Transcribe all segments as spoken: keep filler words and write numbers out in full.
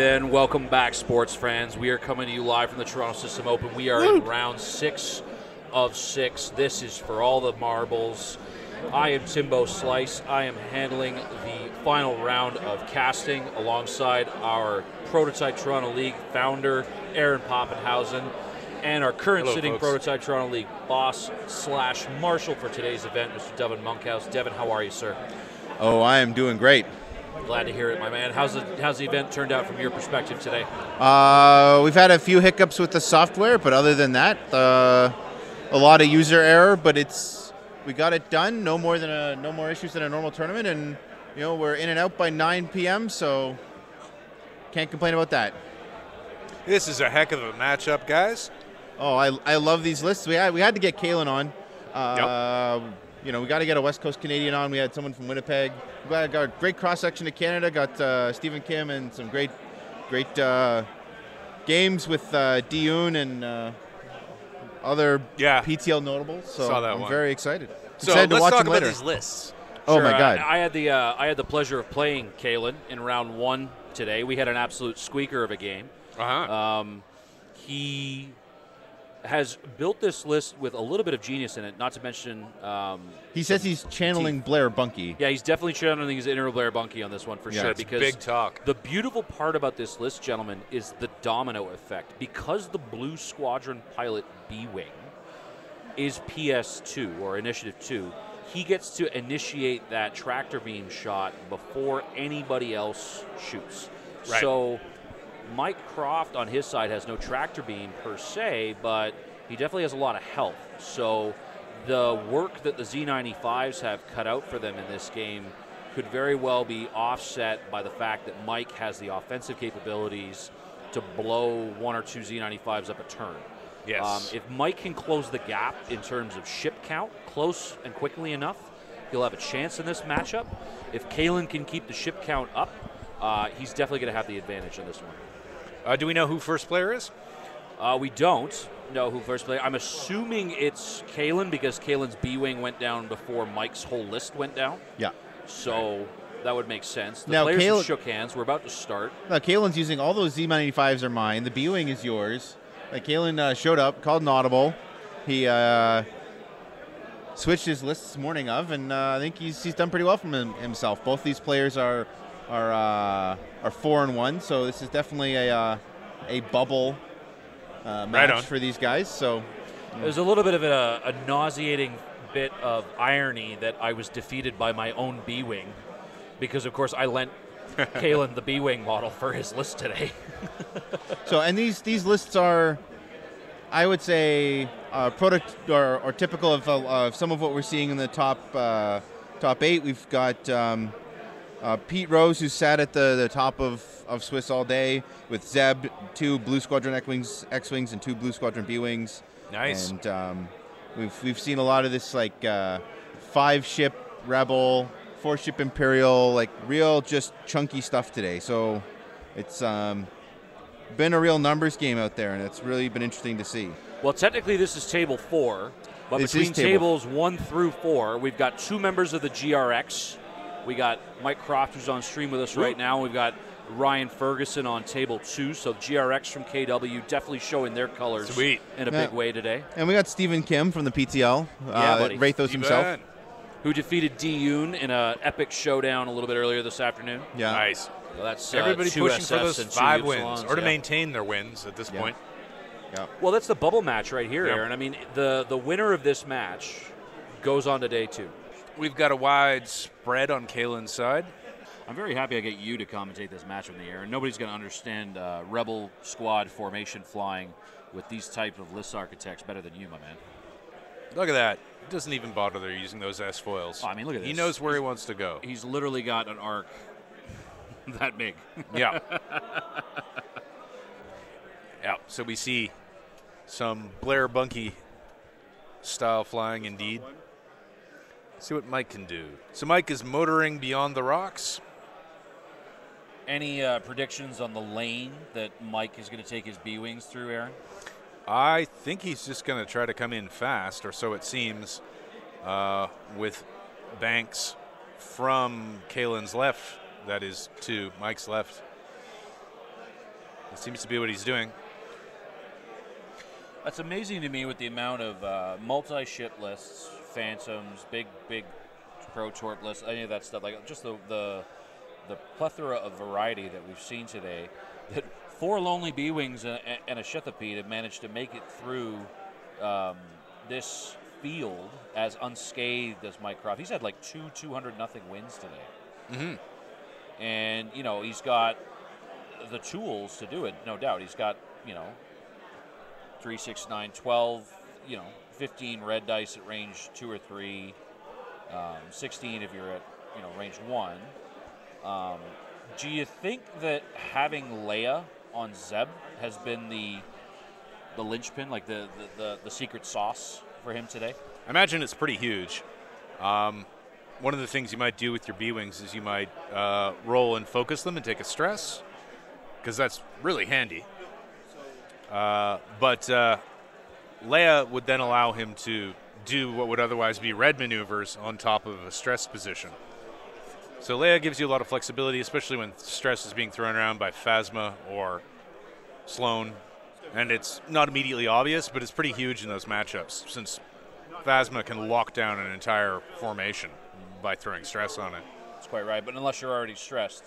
then. Welcome back, sports fans. We are coming to you live from the Toronto System Open. We are in round six of six. This is for all the marbles. I am Timbo Slice. I am handling the final round of casting alongside our Prototype Toronto League founder, Aaron Poppenhausen, and our current Hello, sitting folks. Prototype Toronto League boss slash marshal for today's event, Mister Devin Monkhouse. Devin, how are you, sir? Oh, I am doing great. Glad to hear it, my man. How's the, how's the event turned out from your perspective today? Uh, we've had a few hiccups with the software, but other than that, uh, a lot of user error, but it's we got it done. No more than a, no more issues than a normal tournament, and you know we're in and out by nine P M, so can't complain about that. This is a heck of a matchup, guys. Oh, I, I love these lists. We had, we had to get Calen on. Uh, yep. You know, we got to get a West Coast Canadian on. We had someone from Winnipeg. Glad I got a great cross-section of Canada. Got uh, Stephen Kim and some great great uh, games with uh, D-Un and uh, other yeah. P T L notables. So Saw that I'm one. very excited. So excited let's to watch talk them later. about these lists. Oh, sure, my God. I, I, had the, uh, I had the pleasure of playing Calen in round one today. We had an absolute squeaker of a game. Uh-huh. Um, he... has built this list with a little bit of genius in it, not to mention... Um, he says he's channeling team. Blair Bunky. Yeah, he's definitely channeling his inner Blair Bunky on this one for yeah, sure. Because big talk. The beautiful part about this list, gentlemen, is the domino effect. Because the Blue Squadron pilot B-Wing is P S two, or Initiative two, he gets to initiate that tractor beam shot before anybody else shoots. Right. So... Mike Croft on his side has no tractor beam per se, but he definitely has a lot of health. So the work that the Z ninety-fives have cut out for them in this game could very well be offset by the fact that Mike has the offensive capabilities to blow one or two Z ninety-fives up a turn. Yes. Um, if Mike can close the gap in terms of ship count close and quickly enough, he'll have a chance in this matchup. If Calen can keep the ship count up, uh, he's definitely going to have the advantage in this one. Uh, do we know who first player is? Uh, we don't know who first player. I'm assuming it's Calen because Calen's B-Wing went down before Mike's whole list went down. Yeah. So that would make sense. The now, players Calen shook hands. We're about to start. Now, Calen's using all those Z ninety-fives are mine. The B-Wing is yours. Like, Calen uh, showed up, called an audible. He uh, switched his list this morning of, and uh, I think he's, he's done pretty well for him, himself. Both these players are... Are, uh, are four and one, so this is definitely a uh, a bubble uh, match right for these guys. So yeah. There's a little bit of a, a nauseating bit of irony that I was defeated by my own B-Wing because, of course, I lent Calen the B-Wing model for his list today. So and these these lists are, I would say, uh, product or, or typical of, uh, of some of what we're seeing in the top uh, top eight. We've got. Um, Uh, Pete Rose, who sat at the, the top of, of Swiss all day with Zeb, two Blue Squadron X-Wings, X-Wings and two Blue Squadron B-Wings. Nice. And um, we've, we've seen a lot of this, like, uh, five-ship Rebel, four-ship Imperial, like, real just chunky stuff today. So it's um, been a real numbers game out there, and it's really been interesting to see. Well, technically this is table four, but this between table. tables one through four, we've got two members of the G R X. We got Mike Croft, who's on stream with us right now. We've got Ryan Ferguson on table two. So G R X from K W definitely showing their colors Sweet. in a yeah. big way today. And we got Stephen Kim from the P T L, yeah, uh, Raythos himself, who defeated D-Un in an epic showdown a little bit earlier this afternoon. Yeah, nice. So that's everybody uh, pushing S Fs for those five wins, Slons, or to yeah. maintain their wins at this yeah. point. Yeah. Well, that's the bubble match right here, yeah. Aaron. I mean, the the winner of this match goes on to day two. We've got a wide spread on Calen's side. I'm very happy I get you to commentate this match from the air. Nobody's going to understand uh, Rebel squad formation flying with these types of list architects better than you, my man. Look at that. He doesn't even bother using those S-foils. Oh, I mean, look at this. He knows where he's, he wants to go. He's literally got an arc that big. Yeah. Yeah. So we see some Blair Bunky style flying indeed. See what Mike can do. So Mike is motoring beyond the rocks. Any uh, predictions on the lane that Mike is going to take his B-Wings through, Aaron? I think he's just going to try to come in fast, or so it seems, uh, with Banks from Calen's left, that is, to Mike's left. It seems to be what he's doing. That's amazing to me with the amount of uh, multi-ship lists, Phantoms, big, big pro-torp lists, any of that stuff. Like just the, the, the plethora of variety that we've seen today. That four lonely B-Wings and, and a Sheathipede have managed to make it through um, this field as unscathed as Mike Croft. He's had like two two hundred nothing wins today. Mm-hmm. And, you know, he's got the tools to do it, no doubt. He's got, you know, three, six, nine, twelve, you know, fifteen red dice at range two or three, um, sixteen if you're at, you know, range one. Um, do you think that having Leia on Zeb has been the the linchpin, like the the, the, the secret sauce for him today? I imagine it's pretty huge. Um, one of the things you might do with your B-Wings is you might uh, roll and focus them and take a stress, because that's really handy. Uh, but uh, Leia would then allow him to do what would otherwise be red maneuvers on top of a stress position. So Leia gives you a lot of flexibility, especially when stress is being thrown around by Phasma or Sloan. And it's not immediately obvious, but it's pretty huge in those matchups, since Phasma can lock down an entire formation by throwing stress on it. That's quite right, but unless you're already stressed.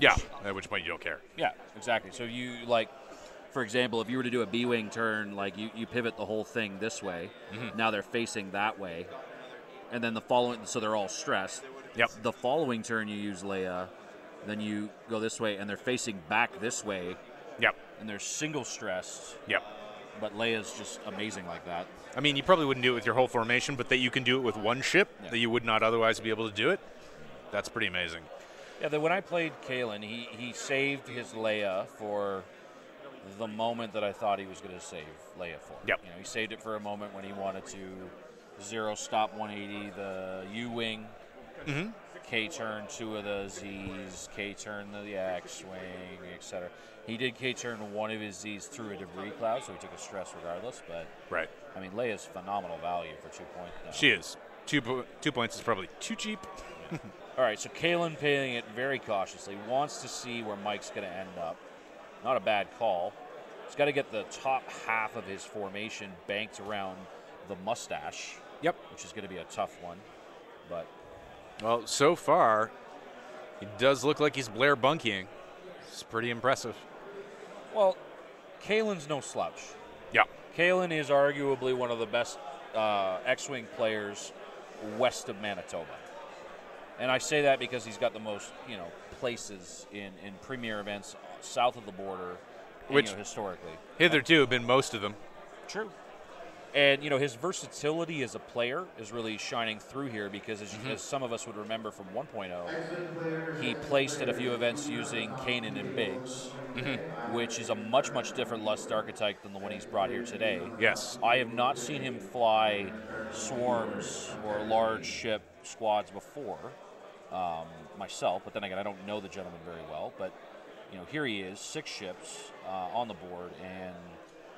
Yeah, at which point you don't care. Yeah, exactly. So you, like, for example, if you were to do a B-Wing turn, like, you, you pivot the whole thing this way. Mm-hmm. Now they're facing that way. And then the following, so they're all stressed. Yep. The following turn you use Leia, then you go this way, and they're facing back this way. Yep. And they're single stressed. Yep. But Leia's just amazing like that. I mean, you probably wouldn't do it with your whole formation, but that you can do it with one ship, yeah, that you would not otherwise be able to do it, that's pretty amazing. Yeah, that when I played Calen, he, he saved his Leia for the moment that I thought he was going to save Leia for. Yep. You know, he saved it for a moment when he wanted to zero stop one eighty, the U-Wing, mm-hmm, K turn two of the Z's, K turn the X-Wing, et cetera. He did K turn one of his Z's through a debris cloud, so he took a stress regardless. But right, I mean, Leia's phenomenal value for two points. Now. She is. Two po two points is probably too cheap. Yeah. All right, so Calen paying it very cautiously, wants to see where Mike's going to end up. Not a bad call. He's got to get the top half of his formation banked around the mustache. Yep. Which is going to be a tough one, but. Well, so far, he does look like he's Blair Bunkying. It's pretty impressive. Well, Calen's no slouch. Yeah. Calen is arguably one of the best uh, X-Wing players west of Manitoba. And I say that because he's got the most, you know, places in, in premier events south of the border, which, you know, historically. Hitherto have been most of them. True. And, you know, his versatility as a player is really shining through here because, as, mm-hmm, as some of us would remember from one point oh, he placed at a few events using Kanan and Biggs, mm-hmm, which is a much, much different Lust archetype than the one he's brought here today. Yes. I have not seen him fly swarms or large ship squads before um, myself, but then again, I don't know the gentleman very well. But, you know, here he is, six ships uh, on the board, and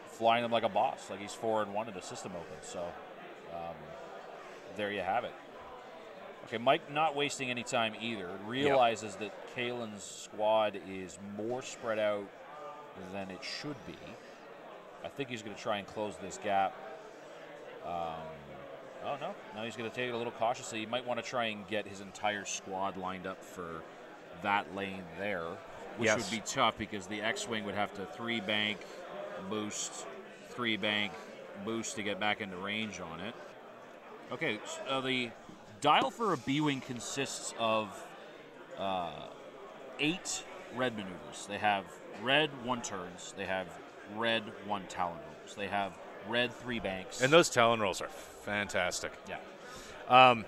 flying them like a boss, like he's four and one in the system open. So um, there you have it. Okay, Mike not wasting any time either. Realizes, yep, that Calen's squad is more spread out than it should be. I think he's going to try and close this gap. Um, oh, no. Now he's going to take it a little cautiously. He might want to try and get his entire squad lined up for that lane there, which, yes, would be tough because the X-Wing would have to three bank, boost, three bank, boost to get back into range on it. Okay, so the dial for a B-Wing consists of uh, eight red maneuvers. They have red one turns, they have red one talon rolls, they have red three banks. And those talon rolls are fantastic. Yeah. Um,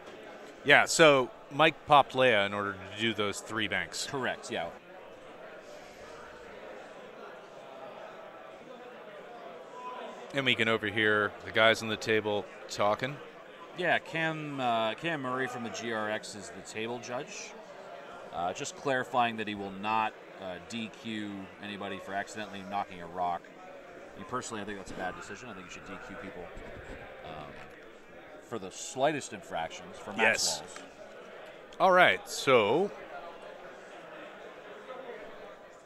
yeah, so Mike popped Leia in order to do those three banks. Correct, yeah. And we can overhear the guys on the table talking. Yeah, Cam uh, Cam Murray from the G R X is the table judge. Uh, just clarifying that he will not uh, D Q anybody for accidentally knocking a rock. I mean, personally, I think that's a bad decision. I think you should D Q people um, for the slightest infractions for match walls. All right, so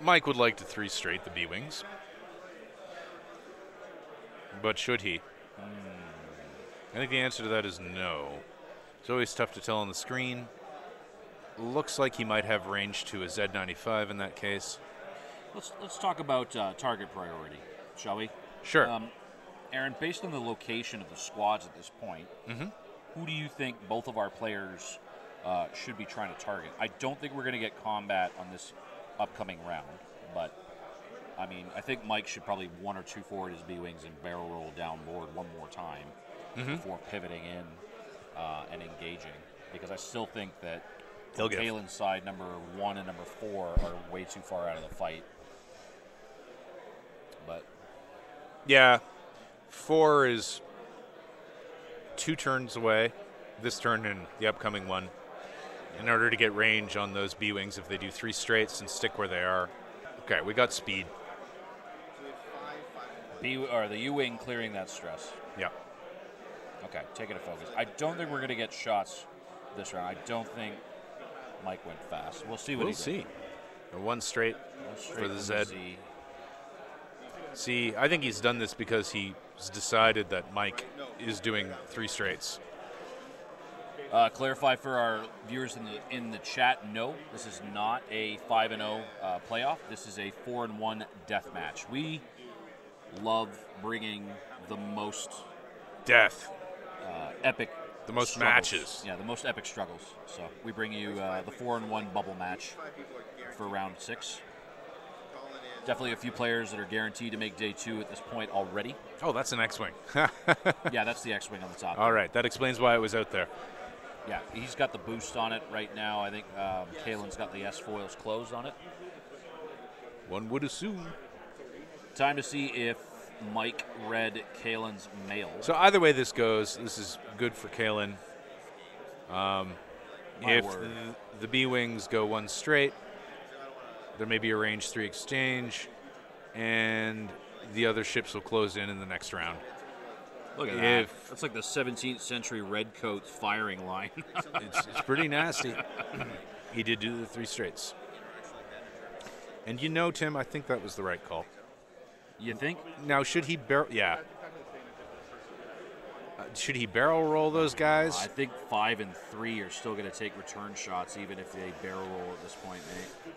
Mike would like to three straight the B-Wings. But should he? Mm. I think the answer to that is no. It's always tough to tell on the screen. Looks like he might have range to a Z ninety-five in that case. Let's, let's talk about uh, target priority, shall we? Sure. Um, Aaron, based on the location of the squads at this point, mm-hmm. who do you think both of our players uh, should be trying to target? I don't think we're going to get combat on this upcoming round, but I mean, I think Mike should probably one or two forward his B-Wings and barrel roll downboard one more time mm-hmm. before pivoting in uh, and engaging, because I still think that Calen's side, number one and number four, are way too far out of the fight. But yeah, four is two turns away, this turn and the upcoming one, in order to get range on those B-Wings if they do three straights and stick where they are. Okay, we got speed. B or the U-Wing clearing that stress. Yeah. Okay, take it to focus. I don't think we're going to get shots this round. I don't think Mike went fast. We'll see what we'll he see. One straight, One straight for the Z. Z. See, I think he's done this because he's decided that Mike is doing three straights. Uh, clarify for our viewers in the in the chat. No, this is not a five and zero uh, playoff. This is a four and one death match. We love bringing the most death, uh, epic, the most struggles. matches. Yeah, the most epic struggles. So we bring you uh, the four and one bubble match for round six. Definitely a few players that are guaranteed to make day two at this point already. Oh, that's an X-Wing. Yeah, that's the X-Wing on the top. All right, that explains why it was out there. Yeah, he's got the boost on it right now. I think um, Calen's got the S-foils closed on it. One would assume. Time to see if Mike read Calen's mail. So either way this goes, this is good for Calen. Um, if word. the, the B-Wings go one straight, there may be a range three exchange, and the other ships will close in in the next round. Look at that. If That's like the seventeenth century redcoats firing line. it's, it's pretty nasty. He did do the three straights. And you know, Tim, I think that was the right call. You think? Now, should he barrel? Yeah. Uh, should he barrel roll those guys? I think five and three are still going to take return shots, even if they barrel roll at this point, mate.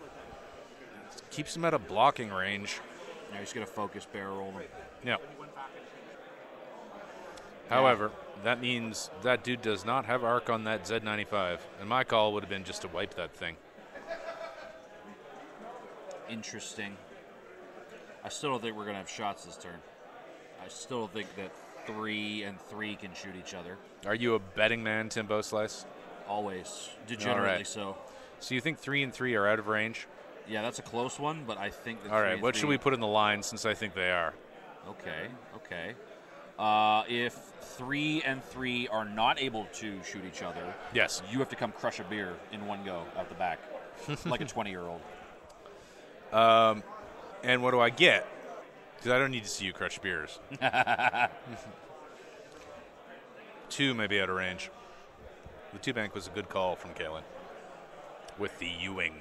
It keeps them out of blocking range. Now he's going to focus barrel roll them. Yeah. However, that means that dude does not have arc on that Z ninety-five, and my call would have been just to wipe that thing. Interesting. I still don't think we're going to have shots this turn. I still don't think that three and three can shoot each other. Are you a betting man, Timbo Slice? Always. Degenerately All right. so. So you think three and three are out of range? Yeah, that's a close one, but I think that All right, what should we put in the line since I think they are? Okay, okay. Uh, if three and three are not able to shoot each other, yes, you have to come crush a beer in one go out the back, like a twenty-year-old. Um, and what do I get? Because I don't need to see you crush beers. Two may be out of range. The two bank was a good call from Calen with the U-Wing.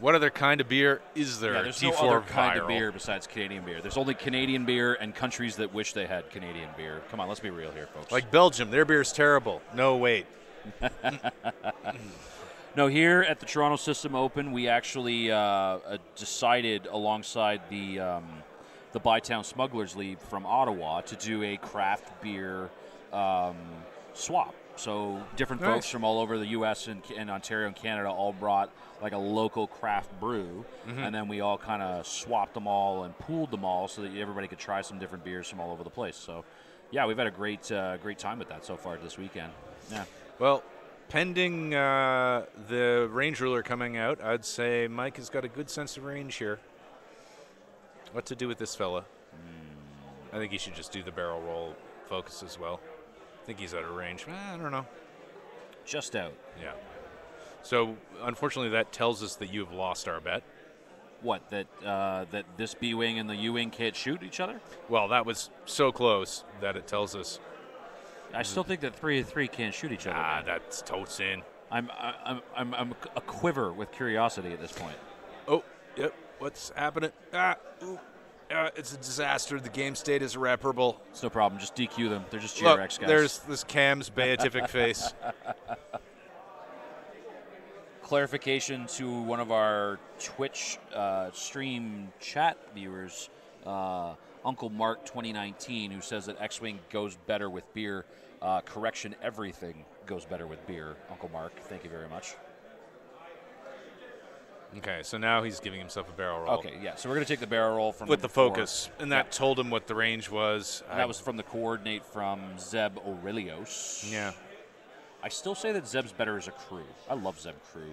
What other kind of beer is there? Yeah, there's no other kind of beer besides Canadian beer. There's only Canadian beer and countries that wish they had Canadian beer. Come on, let's be real here, folks. Like Belgium, their beer is terrible. No, wait. No, here at the Toronto System Open, we actually uh, decided alongside the um, the Bytown Smugglers League from Ottawa to do a craft beer um, swap. So different nice. folks from all over the U S and, and Ontario and Canada all brought like a local craft brew, mm-hmm. and then we all kind of swapped them all and pooled them all so that everybody could try some different beers from all over the place. So, yeah, we've had a great uh, great time with that so far this weekend. Yeah. Well, pending uh, the range ruler coming out, I'd say Mike has got a good sense of range here. What to do with this fella? Mm. I think he should just do the barrel roll focus as well. I think he's out of range. I don't know. Just out. Yeah. So, unfortunately, that tells us that you have lost our bet. What, that uh, that this B-Wing and the U-Wing can't shoot each other? Well, that was so close that it tells us. I still think that three and three can't shoot each other. Ah, that's totes in. I'm, I'm, I'm, I'm a quiver with curiosity at this point. Oh, yep. What's happening? Ah, ooh. Uh, it's a disaster. The game state is irreparable. It's no problem. Just D Q them. They're just G R X Look, guys. There's this Cam's beatific face. Clarification to one of our Twitch uh, stream chat viewers, uh, Uncle Mark twenty nineteen, who says that X-Wing goes better with beer. Uh, correction, everything goes better with beer, Uncle Mark. Thank you very much. Okay, so now he's giving himself a barrel roll. Okay, yeah, so we're going to take the barrel roll from with the focus, forward. And that yeah. told him what the range was. And that was from the coordinate from Zeb Orrelios. Yeah. I still say that Zeb's better as a crew. I love Zeb crew.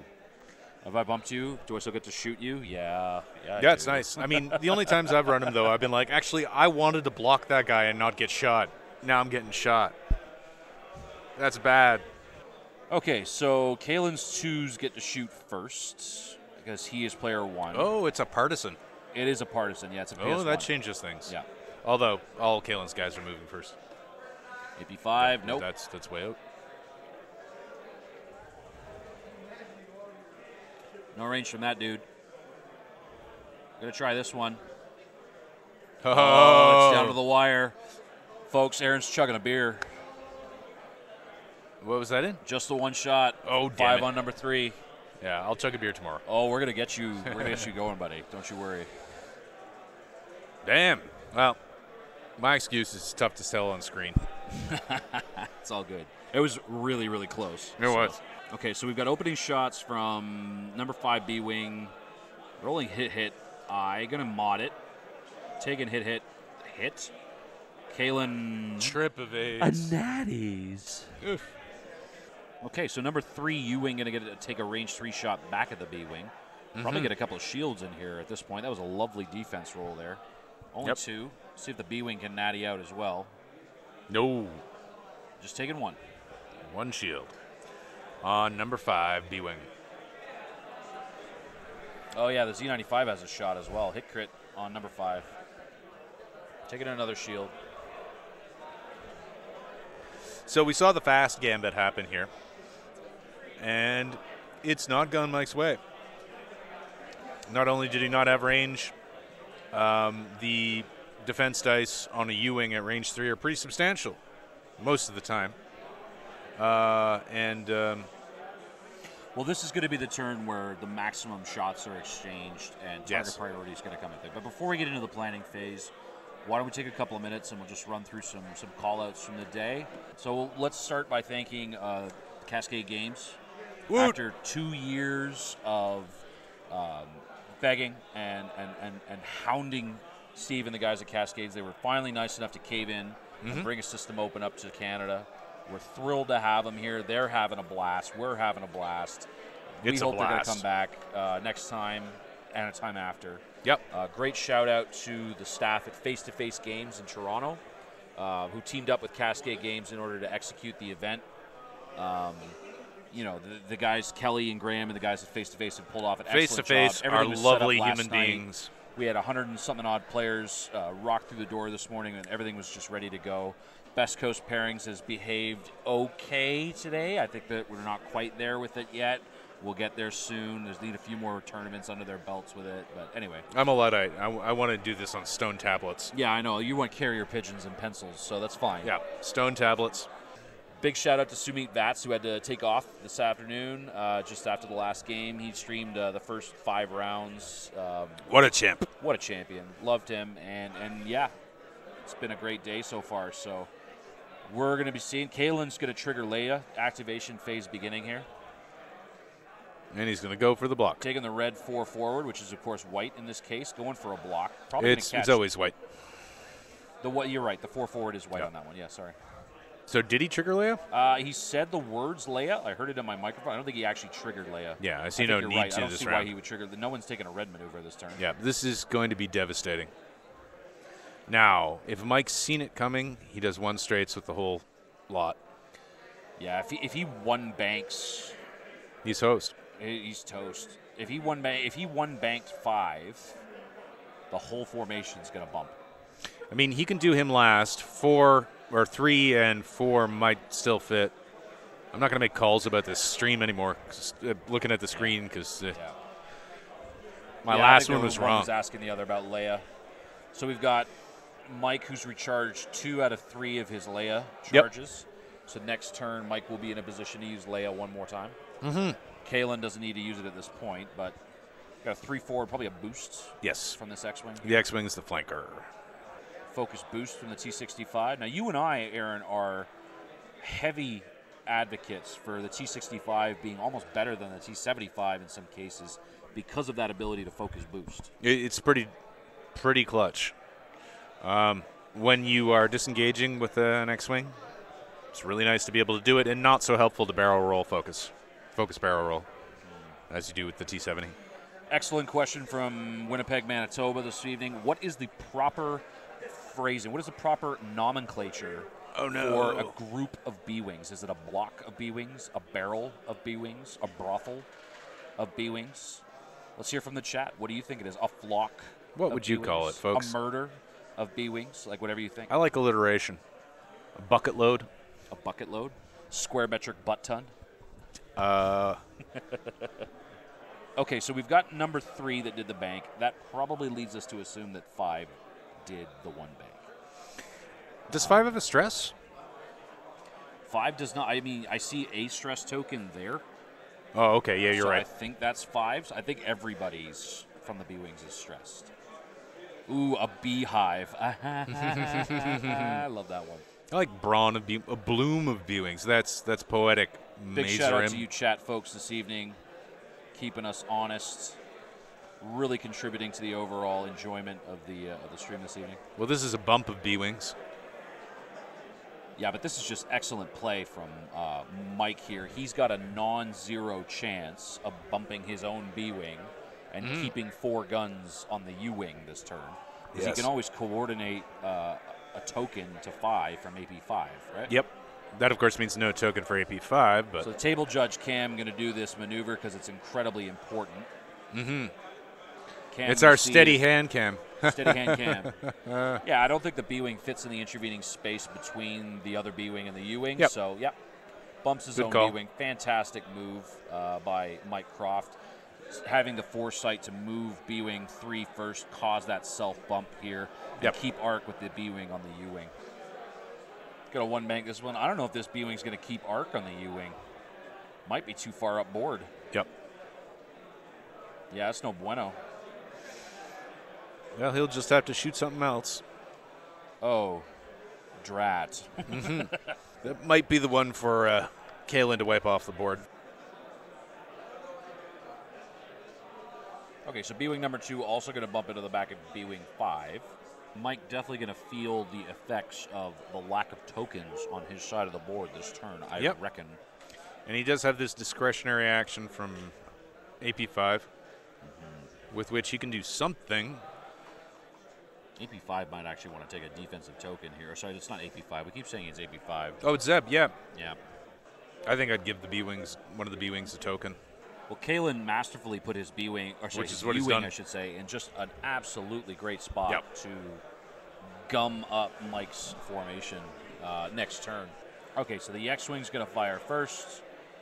Have I bumped you? Do I still get to shoot you? Yeah. Yeah, yeah it's nice. I mean, the only times I've run him, though, I've been like, actually, I wanted to block that guy and not get shot. Now I'm getting shot. That's bad. Okay, so Calen's twos get to shoot first. Because he is player one. Oh, it's a partisan. It is a partisan, yeah. It's a P S one. Oh, that changes things. Yeah. Although, all Calen's guys are moving first. eighty-five, nope. That's, that's way out. No range from that dude. Going to try this one. Oh. Oh, it's down to the wire. Folks, Aaron's chugging a beer. What was that in? Just the one shot. Oh, damn Five it. on number three. Yeah, I'll chug a beer tomorrow. Oh, we're gonna get you. We're gonna get you going, buddy. Don't you worry. Damn. Well, my excuse is tough to sell on screen. It's all good. It was really, really close. It so. was. Okay, so we've got opening shots from number five B-Wing. Rolling hit hit. I gonna mod it. Taking hit hit hit. Calen trip of a natties. Oof. Okay, so number three, U-Wing going to take a range three shot back at the B-Wing. Probably mm-hmm. get a couple of shields in here at this point. That was a lovely defense roll there. Only yep. two. See if the B-Wing can natty out as well. No. Just taking one. One shield. On number five, B-Wing. Oh, yeah, the Z ninety-five has a shot as well. Hit crit on number five. Taking another shield. So we saw the fast gambit happen here. And it's not gone Mike's way. Not only did he not have range, um, the defense dice on a U-Wing at range three are pretty substantial most of the time. Uh, and um, well, this is going to be the turn where the maximum shots are exchanged and target yes. priority is going to come in there. But before we get into the planning phase, why don't we take a couple of minutes and we'll just run through some, some call-outs from the day. So let's start by thanking uh, Cascade Games. Woot. After two years of um, begging and, and, and, and hounding Steve and the guys at Cascades, they were finally nice enough to cave in mm-hmm. and bring a system open up to Canada. We're thrilled to have them here. They're having a blast. We're having a blast. It's we hope blast. they're going to come back uh, next time and a time after. Yep. Uh, great shout out to the staff at Face to Face Games in Toronto, uh, who teamed up with Cascade Games in order to execute the event. Um, you know, the, the guys Kelly and Graham and the guys at Face to Face have pulled off an Face excellent Face to Face job. Are lovely human night. beings. We had a hundred and something odd players uh, rock through the door this morning, and everything was just ready to go. Best Coast Pairings has behaved okay today. I think that we're not quite there with it yet. We'll get there soon. There's need a few more tournaments under their belts with it, but anyway. I'm a Luddite. I, I want to do this on stone tablets. Yeah, I know. You want carrier pigeons and pencils, so that's fine. Yeah, stone tablets. Big shout out to Sumit Vats, who had to take off this afternoon uh, just after the last game. He streamed uh, the first five rounds. Um, what a champ. What a champion. Loved him, and, and yeah, it's been a great day so far. So we're going to be seeing. Calen's going to trigger Leia. Activation phase beginning here. And he's going to go for the block. Taking the red four forward, which is, of course, white in this case. Going for a block. Probably it's, catch. it's always white. The what? You're right. The four forward is white yeah. on that one. Yeah, sorry. So did he trigger Leia? Uh, he said the words Leia. I heard it in my microphone. I don't think he actually triggered Leia. Yeah, I see I no need right. to I don't this see round. Why he would trigger. No one's taking a red maneuver this turn. Yeah, this is going to be devastating. Now, if Mike's seen it coming, he does one straights with the whole lot. Yeah, if he, if he one banks. He's host. He's toast. If he one bank, if he one banked five, the whole formation's gonna bump. I mean, he can do him last. Four or three and four might still fit. I'm not gonna make calls about this stream anymore. Just, uh, looking at the screen because uh, yeah. My yeah, last one was wrong. Was asking the other about Leia. So we've got Mike, who's recharged two out of three of his Leia charges. Yep. So next turn, Mike will be in a position to use Leia one more time. Mm-hmm. Calen doesn't need to use it at this point, but got a three forward, probably a boost. Yes. From this X-Wing. The X-Wing is the flanker. Focus boost from the T sixty-five. Now, you and I, Aaron, are heavy advocates for the T sixty-five being almost better than the T seventy-five in some cases because of that ability to focus boost. It's pretty, pretty clutch. Um, when you are disengaging with an X-Wing, it's really nice to be able to do it, and not so helpful to barrel roll focus. Focus barrel roll, as you do with the T seventy. Excellent question from Winnipeg, Manitoba this evening. What is the proper phrasing? What is the proper nomenclature oh, no. for a group of B-Wings? Is it a block of B-Wings, a barrel of B-Wings, a brothel of B-Wings? Let's hear from the chat. What do you think it is? A flock What would you call it, folks? A murder of B-Wings? Like whatever you think. I like alliteration. A bucket load. A bucket load? Square metric butt ton? Uh... Okay, so we've got number three that did the bank. That probably leads us to assume that five did the one bank. Does five have a stress? Five does not. I mean, I see a stress token there. Oh, okay. Yeah, you're so right. I think that's fives. I think everybody's from the B-Wings is stressed. Ooh, a beehive. I love that one. I like brawn of B, a bloom of B-Wings. That's, that's poetic. Big shout out to you chat folks this evening. Keeping us honest, really contributing to the overall enjoyment of the uh, of the stream this evening. Well, this is a bump of B-Wings. Yeah, but this is just excellent play from uh, Mike here. He's got a non-zero chance of bumping his own B-Wing and mm. keeping four guns on the U-Wing this turn. Because yes. he can always coordinate uh, a token to five from A P five, right? Yep. That, of course, means no token for A P five. But so table judge Cam going to do this maneuver because it's incredibly important. Mm-hmm. Cam, it's our steady hand Cam. Steady hand Cam. Yeah, I don't think the B-Wing fits in the intervening space between the other B-Wing and the U-Wing. Yep. So, yep, bumps his Good own call. B-Wing. Fantastic move uh, by Mike Croft. Having the foresight to move B-Wing three first, cause that self-bump here, and yep. keep arc with the B-Wing on the U-Wing. Got a one bank this one. I don't know if this B-Wing's going to keep arc on the U-Wing. Might be too far up board. Yep. Yeah, that's no bueno. Well, he'll just have to shoot something else. Oh, drat. Mm-hmm. That might be the one for uh, Calen to wipe off the board. Okay, so B-Wing number two also going to bump into the back of B-Wing five. Mike definitely going to feel the effects of the lack of tokens on his side of the board this turn, I yep. reckon. And he does have this discretionary action from A P five, mm-hmm. with which he can do something. A P five might actually want to take a defensive token here. Sorry, it's not A P five. We keep saying it's A P five. Oh, it's Zeb, yeah. Yeah. I think I'd give the B-Wings, one of the B-Wings a token. Well, Calen masterfully put his B-Wing, or sorry, Which is his what he's done. I should say, in just an absolutely great spot yep. to gum up Mike's formation uh, next turn. Okay, so the X-Wing's going to fire first.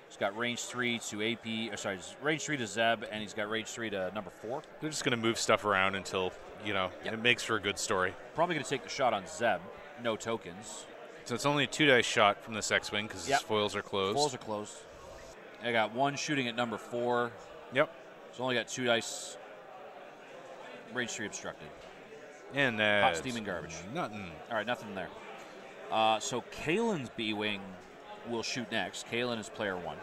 He's got range three to A P, or sorry, range three to Zeb, and he's got range three to number four. They're just going to move stuff around until, you know, yep. it makes for a good story. Probably going to take the shot on Zeb, no tokens. So it's only a two-dice shot from this X-Wing because yep. his foils are closed. Foils are closed. I got one shooting at number four. Yep. It's only got two dice. Range three obstructed. And uh, hot steam and garbage. Nothing. All right, nothing there. Uh, so Calen's B-Wing will shoot next. Calen is player one.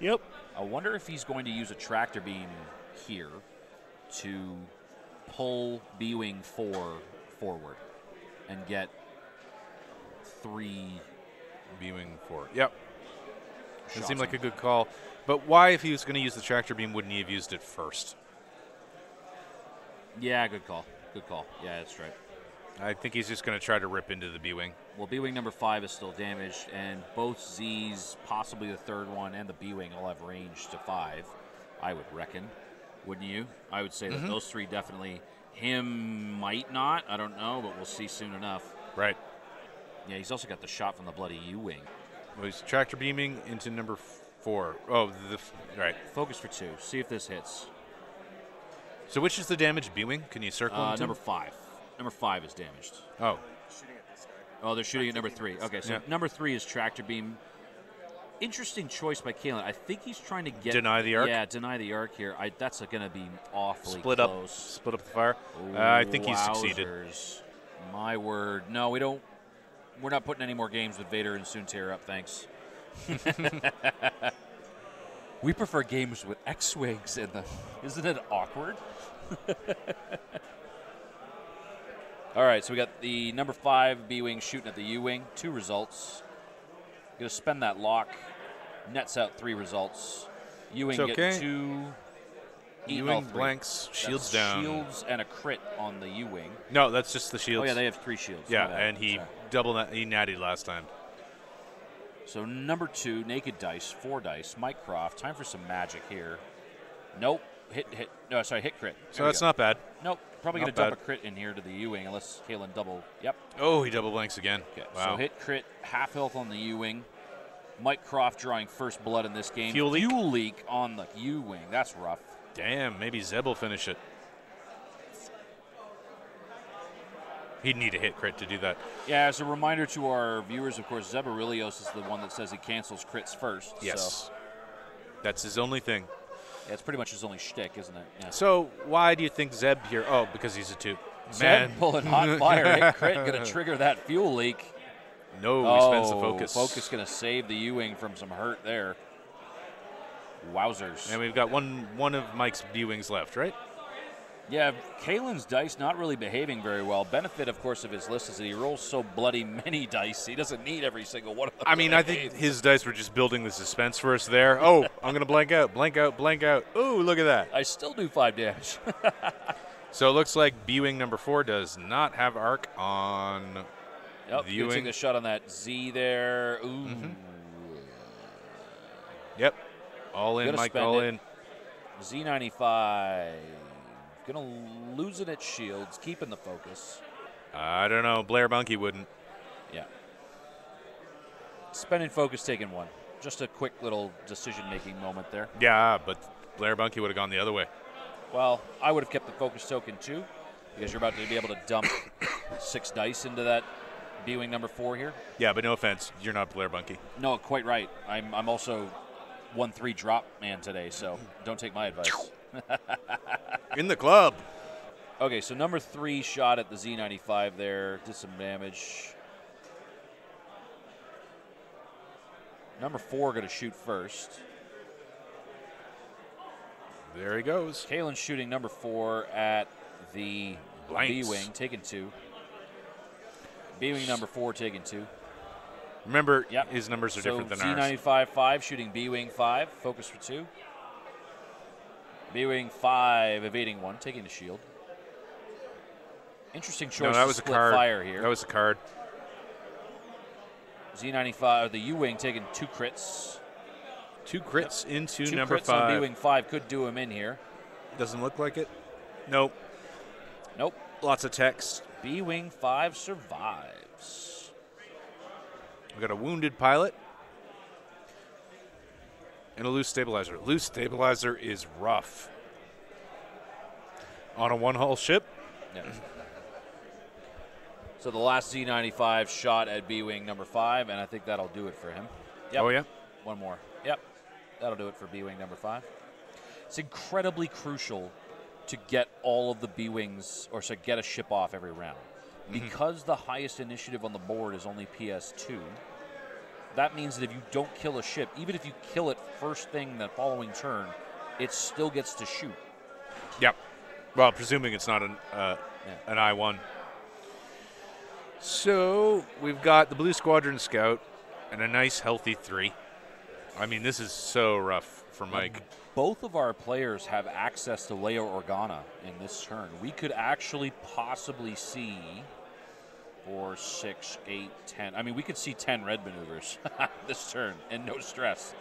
Yep. I wonder if he's going to use a tractor beam here to pull B-Wing four forward and get three. B-Wing four. Yep. It seemed like a good call. But why, if he was going to use the tractor beam, wouldn't he have used it first? Yeah, good call. Good call. Yeah, that's right. I think he's just going to try to rip into the B-Wing. Well, B-Wing number five is still damaged, and both Z's, possibly the third one, and the B-Wing all have range to five, I would reckon. Wouldn't you? I would say mm-hmm. that those three definitely. Him might not. I don't know, but we'll see soon enough. Right. Yeah, he's also got the shot from the bloody U-Wing. Well, he's tractor beaming into number four. Oh, the f right. Focus for two. See if this hits. So which is the damaged B-Wing? Can you circle uh, number five? Number five is damaged. Oh. Oh, they're shooting at number three. Okay, so yeah. number three is tractor beam. Interesting choice by Calen. I think he's trying to get deny the arc. Yeah, deny the arc here. I, that's going to be awfully split close. up. Split up the fire. Ooh, uh, I think wowzers. He succeeded. My word. No, we don't. We're not putting any more games with Vader and Soontir up. Thanks. We prefer games with X-Wings in them. Isn't it awkward? All right, so we got the number five B-Wing shooting at the U-Wing. Two results. Going to spend that lock. Nets out three results. U-Wing okay. get two. U-Wing blanks. Shields down. Shields and a crit on the U-Wing. No, that's just the shields. Oh, yeah, they have three shields. Yeah, and he Sorry. double nat he natty last time. So number two, naked dice, four dice. Mike Croft, time for some magic here. Nope. Hit, hit. No, sorry, hit crit. There so that's go. not bad. Nope. Probably going to dump a crit in here to the U-Wing unless Calen double. Yep. Oh, he double blanks again. Okay. Wow. So hit crit, half health on the U-Wing. Mike Croft drawing first blood in this game. Fuel leak, Fuel leak on the U-Wing. That's rough. Damn, maybe Zeb will finish it. He'd need a hit crit to do that. Yeah, as a reminder to our viewers, of course, Zeb Orrelios is the one that says he cancels crits first. Yes. So. That's his only thing. Yeah, it's pretty much his only shtick, isn't it? Yeah. So why do you think Zeb here? Oh, because he's a two. Man. Zeb pulling hot fire. Hit crit going to trigger that fuel leak. No, oh, he spends the focus. Focus going to save the U-Wing from some hurt there. Wowzers. And we've got one one of Mike's B-Wings left, right? Yeah, Calen's dice not really behaving very well. Benefit, of course, of his list is that he rolls so bloody many dice, he doesn't need every single one of them. I mean, I think his dice were just building the suspense for us there. Oh, I'm going to blank out, blank out, blank out. Ooh, look at that. I still do five damage. So it looks like B-Wing number four does not have arc on yep, the U-Wing. Taking a shot on that Z there. Ooh. Mm-hmm. Yep. All in, Mike, all in. Z ninety-five. Going to lose it at shields, keeping the focus. I don't know. Blair Bunky wouldn't. Yeah. Spending focus, taking one. Just a quick little decision-making moment there. Yeah, but Blair Bunky would have gone the other way. Well, I would have kept the focus token too, because you're about to be able to dump six dice into that B-Wing number four here. Yeah, but no offense. You're not Blair Bunky. No, quite right. I'm, I'm also one three drop man today, so don't take my advice. In the club. Okay, so number three shot at the Z ninety-five there. Did some damage. Number four going to shoot first. There he goes. Calen's shooting number four at the B-Wing, taking two. B-Wing number four, taking two. Remember, yep. his numbers are so different than Z ninety-five, ours. Z ninety-five, five, shooting B-Wing, five. Focus for two. B-Wing five, evading one, taking the shield. Interesting choice. No, that was to split a card. Fire here. That was a card. Z ninety-five, or the U-Wing taking two crits. Two crits yep. into two number crits five. On B-Wing five could do him in here. Doesn't look like it. Nope. Nope. Lots of text. B-Wing five survives. We got a wounded pilot. And a loose stabilizer. Loose stabilizer is rough. On a one-hull ship. Yeah. So the last Z ninety-five shot at B-Wing number five, and I think that'll do it for him. Yep. Oh, yeah? One more. Yep. That'll do it for B-Wing number five. It's incredibly crucial to get all of the B-Wings, or so get a ship off every round. Mm-hmm. Because the highest initiative on the board is only P S two, that means that if you don't kill a ship, even if you kill it first thing the following turn, it still gets to shoot. Yep. Well, presuming it's not an uh, yeah. an I one. So we've got the Blue Squadron Scout and a nice healthy three. I mean, this is so rough for Mike. And both of our players have access to Leia Organa in this turn. We could actually possibly see... Four, six, eight, ten. I mean, we could see ten red maneuvers this turn, and no stress.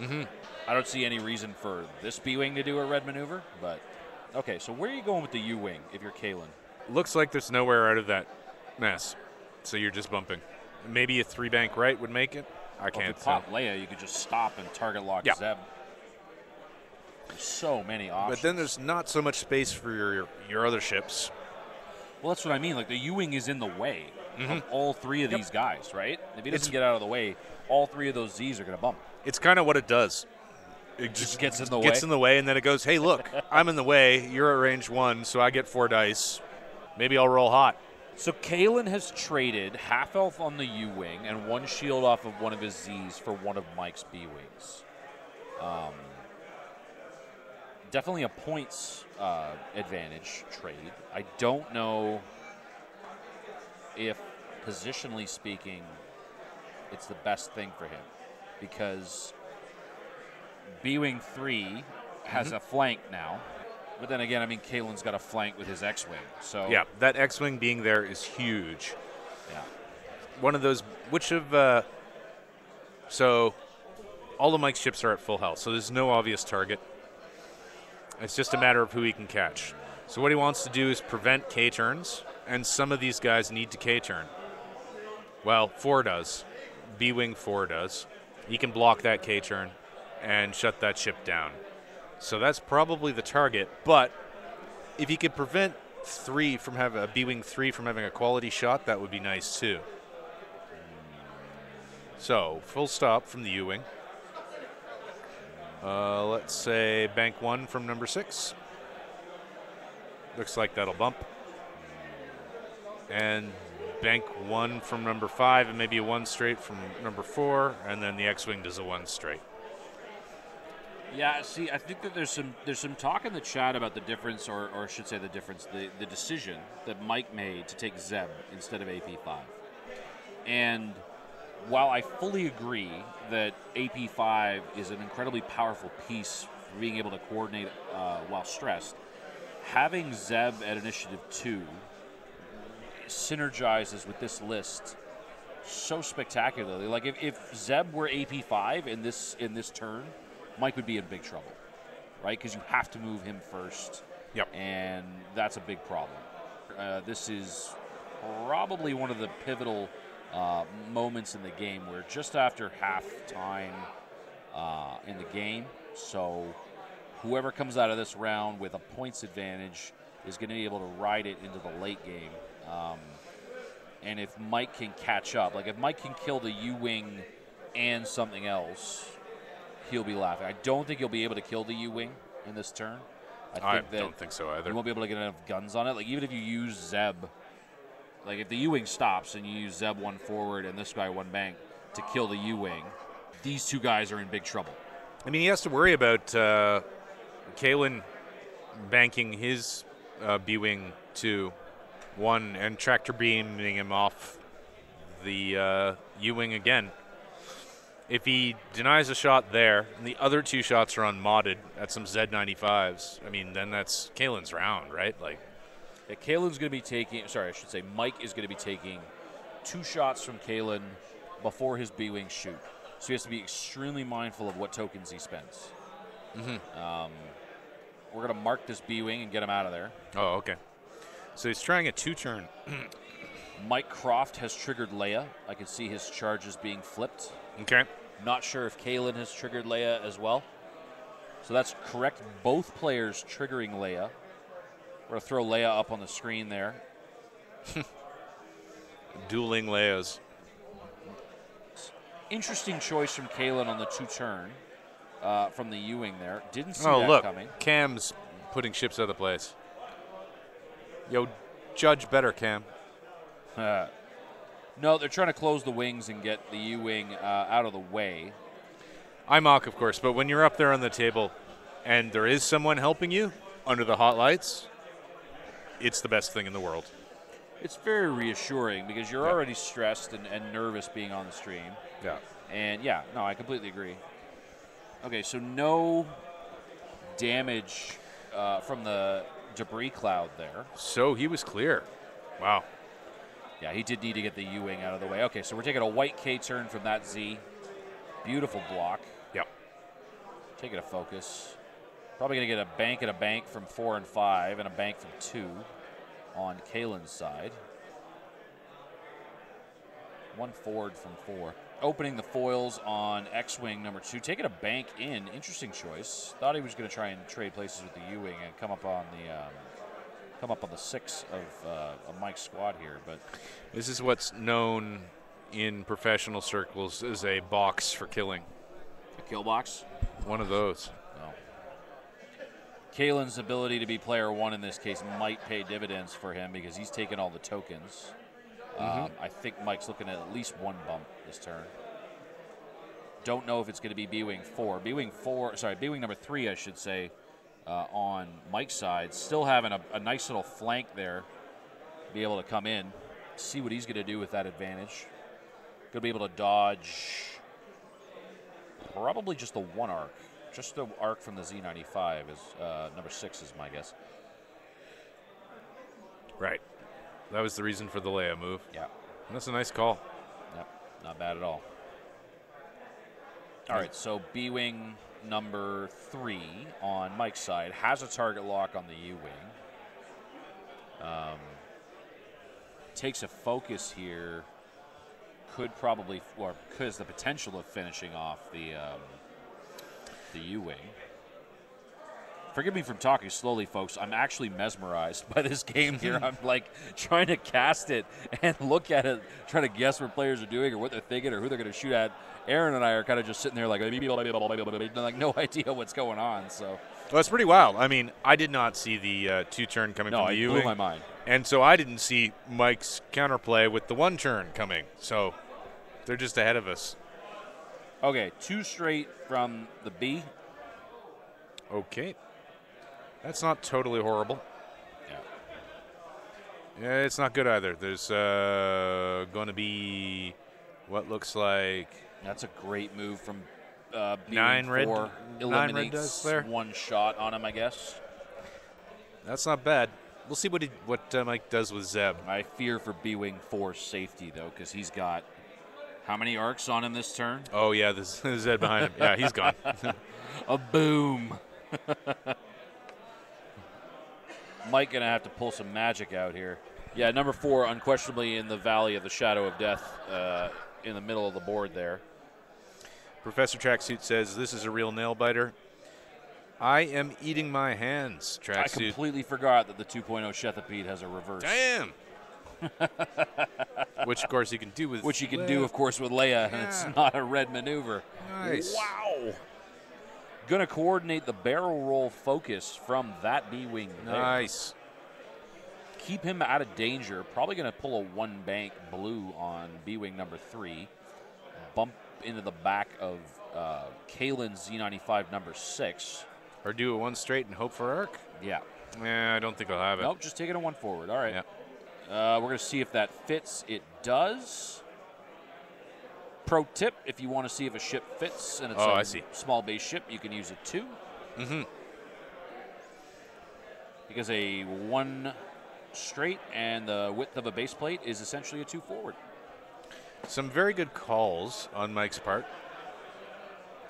Mm-hmm. I don't see any reason for this B-Wing to do a red maneuver, but okay. So where are you going with the U-Wing if you're Calen? Looks like there's nowhere out of that mess, so you're just bumping. Maybe a three bank right would make it. I well, can't. If you pop Leia, you could just stop and target lock yeah. Zeb. so many options. But then there's not so much space for your your other ships. Well, that's what I mean. Like, the U-Wing is in the way mm-hmm. of all three of yep. these guys, right? If he doesn't it's, get out of the way, all three of those Zs are going to bump. It's kind of what it does. It just, just gets in the way. Gets in the way, and then it goes, hey, look, I'm in the way. You're at range one, so I get four dice. Maybe I'll roll hot. So Calen has traded half health on the U-Wing and one shield off of one of his Zs for one of Mike's B-Wings. Um, definitely a points uh, advantage trade. I don't know if, positionally speaking, it's the best thing for him, because B-Wing three has mm-hmm. a flank now. But then again, I mean, Calen's got a flank with his X-Wing. So yeah, that X-Wing being there is huge. Yeah. One of those, which of, uh, so all of Mike's ships are at full health, so there's no obvious target. It's just a matter of who he can catch. So what he wants to do is prevent K-turns, and some of these guys need to K-turn. Well, four does. B-Wing four does. He can block that K-turn and shut that ship down. So that's probably the target, but if you could prevent three from having a B-Wing three from having a quality shot, that would be nice too. So full stop from the U-Wing. Uh, let's say bank one from number six. Looks like that'll bump. And bank one from number five, and maybe a one straight from number four, and then the X-Wing does a one straight. Yeah, see, I think that there's some there's some talk in the chat about the difference, or, or I should say the difference, the, the decision that Mike made to take Zeb instead of A P five. And while I fully agree that A P five is an incredibly powerful piece for being able to coordinate uh, while stressed, having Zeb at Initiative two synergizes with this list so spectacularly. Like, if, if Zeb were A P five in this in this turn, Mike would be in big trouble, right? Because you have to move him first, yep. and that's a big problem. Uh, this is probably one of the pivotal uh, moments in the game. We're just after half time uh, in the game, so whoever comes out of this round with a points advantage is going to be able to ride it into the late game. Um, and if Mike can catch up, like if Mike can kill the U-Wing and something else, he'll be laughing. I don't think he'll be able to kill the U-Wing in this turn. I, think I that don't think so either. You won't be able to get enough guns on it. Like, even if you use Zeb, like if the U-Wing stops and you use Zeb one forward and this guy one bank to kill the U-Wing, these two guys are in big trouble. I mean, he has to worry about uh, Calen banking his uh, B-Wing to one and tractor beaming him off the uh, U-Wing again. If he denies a shot there, and the other two shots are unmodded at some Z ninety-fives, I mean, then that's Calen's round, right? Like, yeah, Calen's going to be taking, sorry, I should say Mike is going to be taking two shots from Calen before his B-Wing shoot. So he has to be extremely mindful of what tokens he spends. Mm-hmm. Um, we're going to mark this B-Wing and get him out of there. Oh, okay. So he's trying a two-turn. Mike Croft has triggered Leia. I can see his charges being flipped. Okay. Not sure if Calen has triggered Leia as well. So that's correct. Both players triggering Leia. We're going to throw Leia up on the screen there. Dueling Leias. Interesting choice from Calen on the two-turn uh, from the U-Wing there. Didn't see oh, that look. coming. Cam's putting ships out of the place. Yo, judge better, Cam. Uh, no, they're trying to close the wings and get the U-Wing uh, out of the way. I mock, of course, but when you're up there on the table and there is someone helping you under the hot lights, it's the best thing in the world. It's very reassuring because you're yeah. already stressed and, and nervous being on the stream. Yeah. And, yeah, no, I completely agree. Okay, so no damage uh, from the debris cloud there. So he was clear. Wow. Yeah, he did need to get the U-Wing out of the way. Okay, so we're taking a white K-turn from that Z. Beautiful block. Yep. Take it a focus. Probably going to get a bank and a bank from four and five and a bank from two on Calen's side. One forward from four. Opening the foils on X-Wing number two. Taking a bank in. Interesting choice. Thought he was going to try and trade places with the U-Wing and come up on the... Um, come up on the six of, uh, of Mike's squad here, but this is what's known in professional circles as a box for killing. A kill box? One of those. Oh. Calen's ability to be player one in this case might pay dividends for him because he's taken all the tokens. Mm-hmm. um, I think Mike's looking at at least one bump this turn. Don't know if it's going to be B-Wing four. B-Wing four, sorry, B-Wing number three, I should say, Uh, on Mike's side, still having a, a nice little flank there, be able to come in, see what he's going to do with that advantage. Going to be able to dodge probably just the one arc, just the arc from the Z ninety-five is uh, number six is my guess. Right, that was the reason for the Leia move. Yeah, and that's a nice call. Yep, not bad at all. All right, so B-Wing number three on Mike's side has a target lock on the U-Wing. Um, takes a focus here. Could probably, or could has the potential of finishing off the um, the U-Wing. Forgive me for talking slowly, folks. I'm actually mesmerized by this game here. I'm like trying to cast it and look at it, trying to guess what players are doing or what they're thinking or who they're going to shoot at. Aaron and I are kind of just sitting there like, like no idea what's going on. So well, it's pretty wild. I mean, I did not see the uh, two turn coming no, from the U-Wing. No, it blew my mind. And so I didn't see Mike's counterplay with the one turn coming. So they're just ahead of us. Okay, two straight from the B. Okay. That's not totally horrible. Yeah. Yeah, it's not good either. There's uh, going to be what looks like... That's a great move from uh, nine red. Nine red does there. One shot on him, I guess. That's not bad. We'll see what he, what uh, Mike does with Zeb. I fear for B-Wing four safety, though, because he's got how many arcs on him this turn? Oh, yeah, there's Zeb behind him. Yeah, he's gone. A boom. Mike going to have to pull some magic out here. Yeah, number four, unquestionably in the Valley of the Shadow of Death, uh, in the middle of the board there. Professor Tracksuit says, this is a real nail-biter. I am eating my hands, Tracksuit. I completely forgot that the two point oh Sheathipede has a reverse. Damn! Which, of course, you can do with Which you can Leia. do, of course, with Leia, yeah. and it's not a red maneuver. Nice. Wow! Going to coordinate the barrel roll focus from that B-Wing. Nice. There. Keep him out of danger. Probably going to pull a one bank blue on B-Wing number three. Bump into the back of uh, Calen's Z ninety-five number six. Or do a one straight and hope for arc? Yeah. Yeah, I don't think I'll have it. Nope, just take it a one forward. All right. Yeah. Uh, we're going to see if that fits. It does. Pro tip, if you want to see if a ship fits and it's oh, a I see. small base ship, you can use it too. Mm-hmm. Because a one straight and the width of a base plate is essentially a two forward. Some very good calls on Mike's part,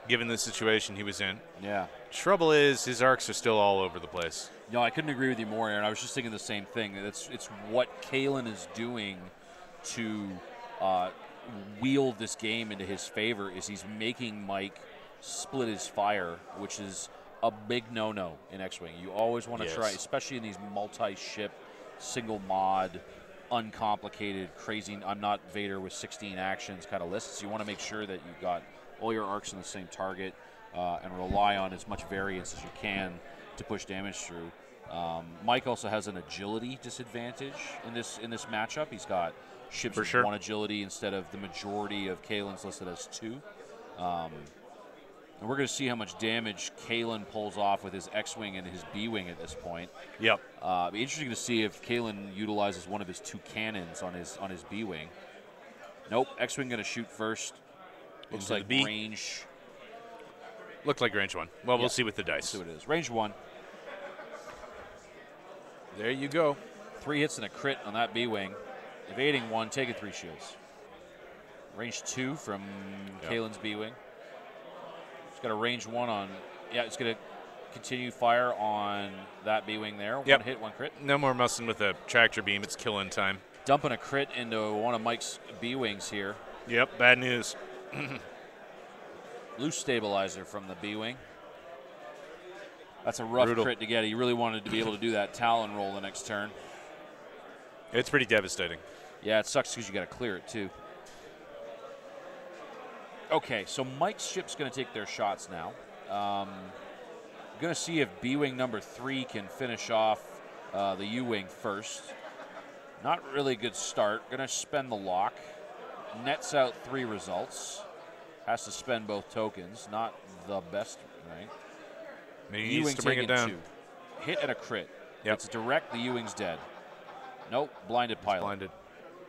given the situation he was in. Yeah. Trouble is his arcs are still all over the place. No, I couldn't agree with you more, Aaron. I was just thinking the same thing. It's, it's what Calen is doing to... Uh, wield this game into his favor is he's making Mike split his fire, which is a big no-no in X-Wing. You always want to yes. try, especially in these multi-ship, single-mod, uncomplicated, crazy, I'm not Vader with sixteen actions kind of lists. You want to make sure that you've got all your arcs on the same target uh, and rely on as much variance as you can to push damage through. Um, Mike also has an agility disadvantage in this in this matchup. He's got ships For with sure. one agility instead of the majority of Calen's listed as two. Um, and we're going to see how much damage Calen pulls off with his X-Wing and his B-Wing at this point. Yep. Uh, it'll be interesting to see if Calen utilizes one of his two cannons on his on his B-Wing. Nope, X-Wing going to shoot first. Looks like range. Looked like range one. Well, yep. We'll see with the dice. We'll see what it is. Range one. There you go. Three hits and a crit on that B-Wing. Evading one, taking three shields. Range two from yep. Calen's B-Wing. It's got a range one on, yeah, it's going to continue fire on that B-Wing there. One yep. hit, one crit. No more messing with a tractor beam. It's killing time. dumping a crit into one of Mike's B-Wings here. Yep, bad news. Loose stabilizer from the B-Wing. That's a rough Brutal. crit to get. He really wanted to be able to do that Talon roll the next turn. It's pretty devastating. Yeah, it sucks because you got to clear it too. Okay, so Mike's ship's going to take their shots now. Um, going to see if B-Wing number three can finish off uh, the U-Wing first. Not really a good start. Going to spend the lock. Nets out three results. Has to spend both tokens. Not the best, right? He needs to bring it down. Two. Hit and a crit. Yep. It's direct. The U-Wing's dead. Nope. Blinded pilot. It's blinded.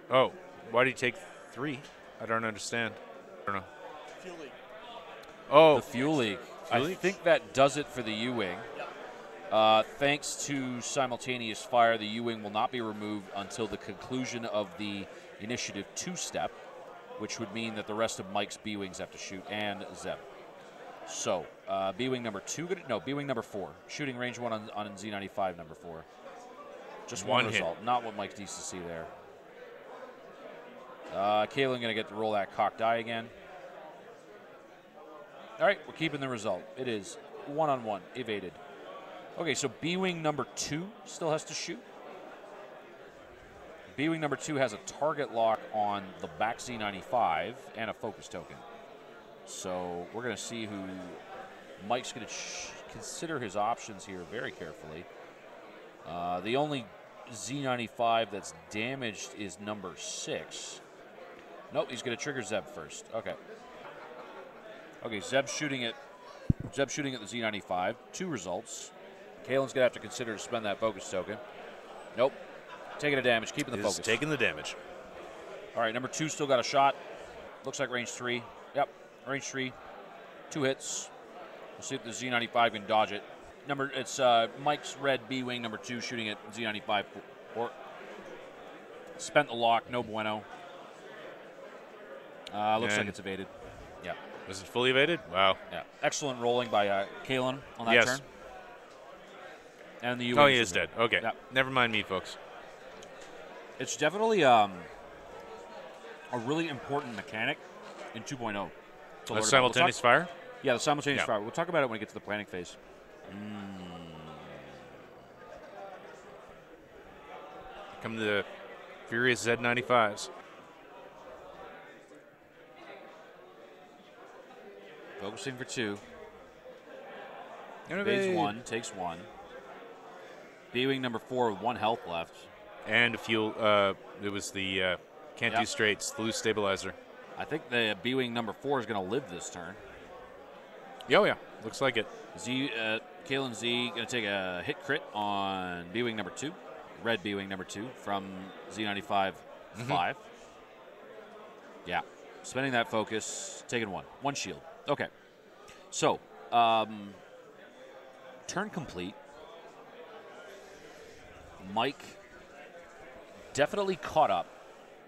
Oh, why did he take three? I don't understand. I don't know. Fuel leak. Oh. The fuel leak. I think that does it for the U-Wing. Uh, thanks to simultaneous fire, the U-Wing will not be removed until the conclusion of the initiative two-step, which would mean that the rest of Mike's B-Wings have to shoot, and Zeb. So, uh, B-Wing number two, no, B-Wing number four. Shooting range one on, on Z ninety-five number four. Just one, one result, hit. Not what Mike needs to see there. Uh, Calen going to get to roll that cocked die again. All right, we're keeping the result. It is one-on-one, evaded. Okay, so B-Wing number two still has to shoot. B-Wing number two has a target lock on the back Z ninety-five and a focus token. So we're going to see who Mike's going to consider his options here very carefully. Uh, the only Z ninety-five that's damaged is number six. Nope, he's going to trigger Zeb first. Okay. Okay, Zeb's shooting at, Zeb shooting at the Z ninety-five. Two results. Kalen's going to have to consider to spend that focus token. Nope. Taking the damage, keeping the He's focus. taking the damage. All right, number two still got a shot. Looks like range three. Yep, range three. Two hits. We'll see if the Z ninety-five can dodge it. Number, it's uh, Mike's red B-Wing, number two, shooting at Z ninety-five. Or spent the lock, no bueno. Uh, looks and like it's evaded. Yeah. Was it fully evaded? Wow. Yeah. Excellent rolling by uh, Calen on that yes. turn. And the U-Wing. Oh, he is dead. Okay. Yeah. Never mind me, folks. It's definitely um, a really important mechanic in two point oh. The simultaneous we'll fire? Yeah, the simultaneous yeah. fire. We'll talk about it when we get to the planning phase. Mm. Come to the furious Z ninety-fives. Focusing for two. Evades one, takes one. B-Wing number four with one health left. And a fuel, uh, it was the uh, can't yep. do straights, the loose stabilizer. I think the B-Wing number four is going to live this turn. Oh, yeah. Looks like it. Z, uh, Calen Z going to take a hit crit on B-Wing number two, red B-Wing number two from Z ninety-five five. Mm-hmm. Yeah. Spending that focus, taking one. One shield. Okay. So, um, turn complete. Mike definitely caught up,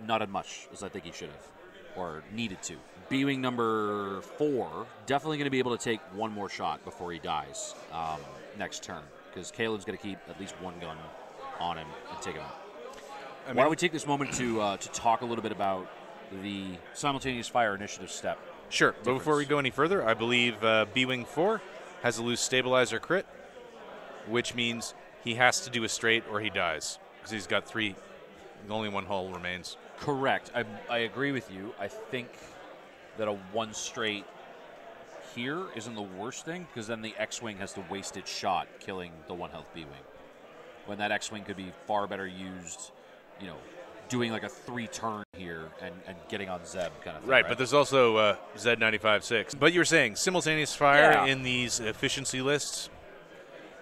not as much as I think he should have or needed to. B-Wing number four, definitely going to be able to take one more shot before he dies um, next turn because Calen's going to keep at least one gun on him and take him out. I mean, why don't we take this moment to uh, to talk a little bit about the simultaneous fire initiative step? Sure, difference. But before we go any further, I believe uh, B-Wing four has a loose stabilizer crit, which means he has to do a straight or he dies because he's got three. Only one hull remains. Correct. I, I agree with you. I think that a one straight here isn't the worst thing because then the X-Wing has the wasted shot killing the one health B-Wing. When that X-Wing could be far better used, you know, doing like a three turn here and, and getting on Zeb kind of thing. Right, right? But there's also uh, Z ninety-five six. But you were saying simultaneous fire yeah. in these efficiency lists?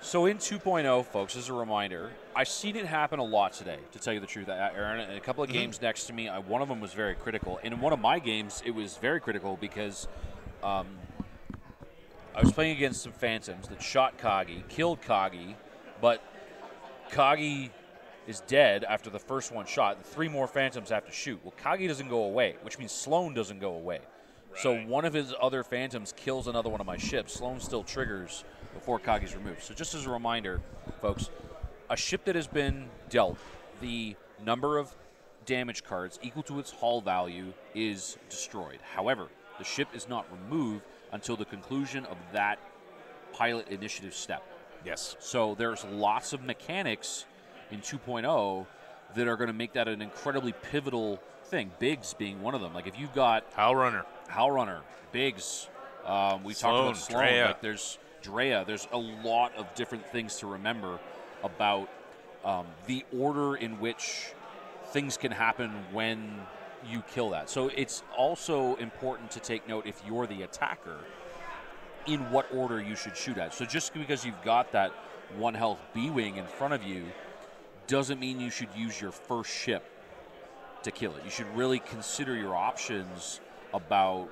So in two point oh, folks, as a reminder, I've seen it happen a lot today, to tell you the truth, Aaron. In a couple of mm-hmm. games next to me, I, one of them was very critical. And in one of my games, it was very critical because um, I was playing against some Phantoms that shot Coggy, killed Coggy, but Coggy is dead after the first one shot. And three more Phantoms have to shoot. Well, Coggy doesn't go away, which means Sloan doesn't go away. Right. So one of his other Phantoms kills another one of my ships. Sloan still triggers before Coggy's removed. So just as a reminder, folks, a ship that has been dealt the number of damage cards equal to its hull value is destroyed. However, the ship is not removed until the conclusion of that pilot initiative step. Yes. So there's lots of mechanics in two point oh that are going to make that an incredibly pivotal thing, Biggs being one of them. Like, if you've got... Howl Runner. Howl Runner, Biggs. Um, we Sloan, talked about Sloan. Drea. Like, there's Drea. There's a lot of different things to remember about um, the order in which things can happen when you kill that. So it's also important to take note, if you're the attacker, in what order you should shoot at. So just because you've got that one health B-Wing in front of you doesn't mean you should use your first ship to kill it. You should really consider your options about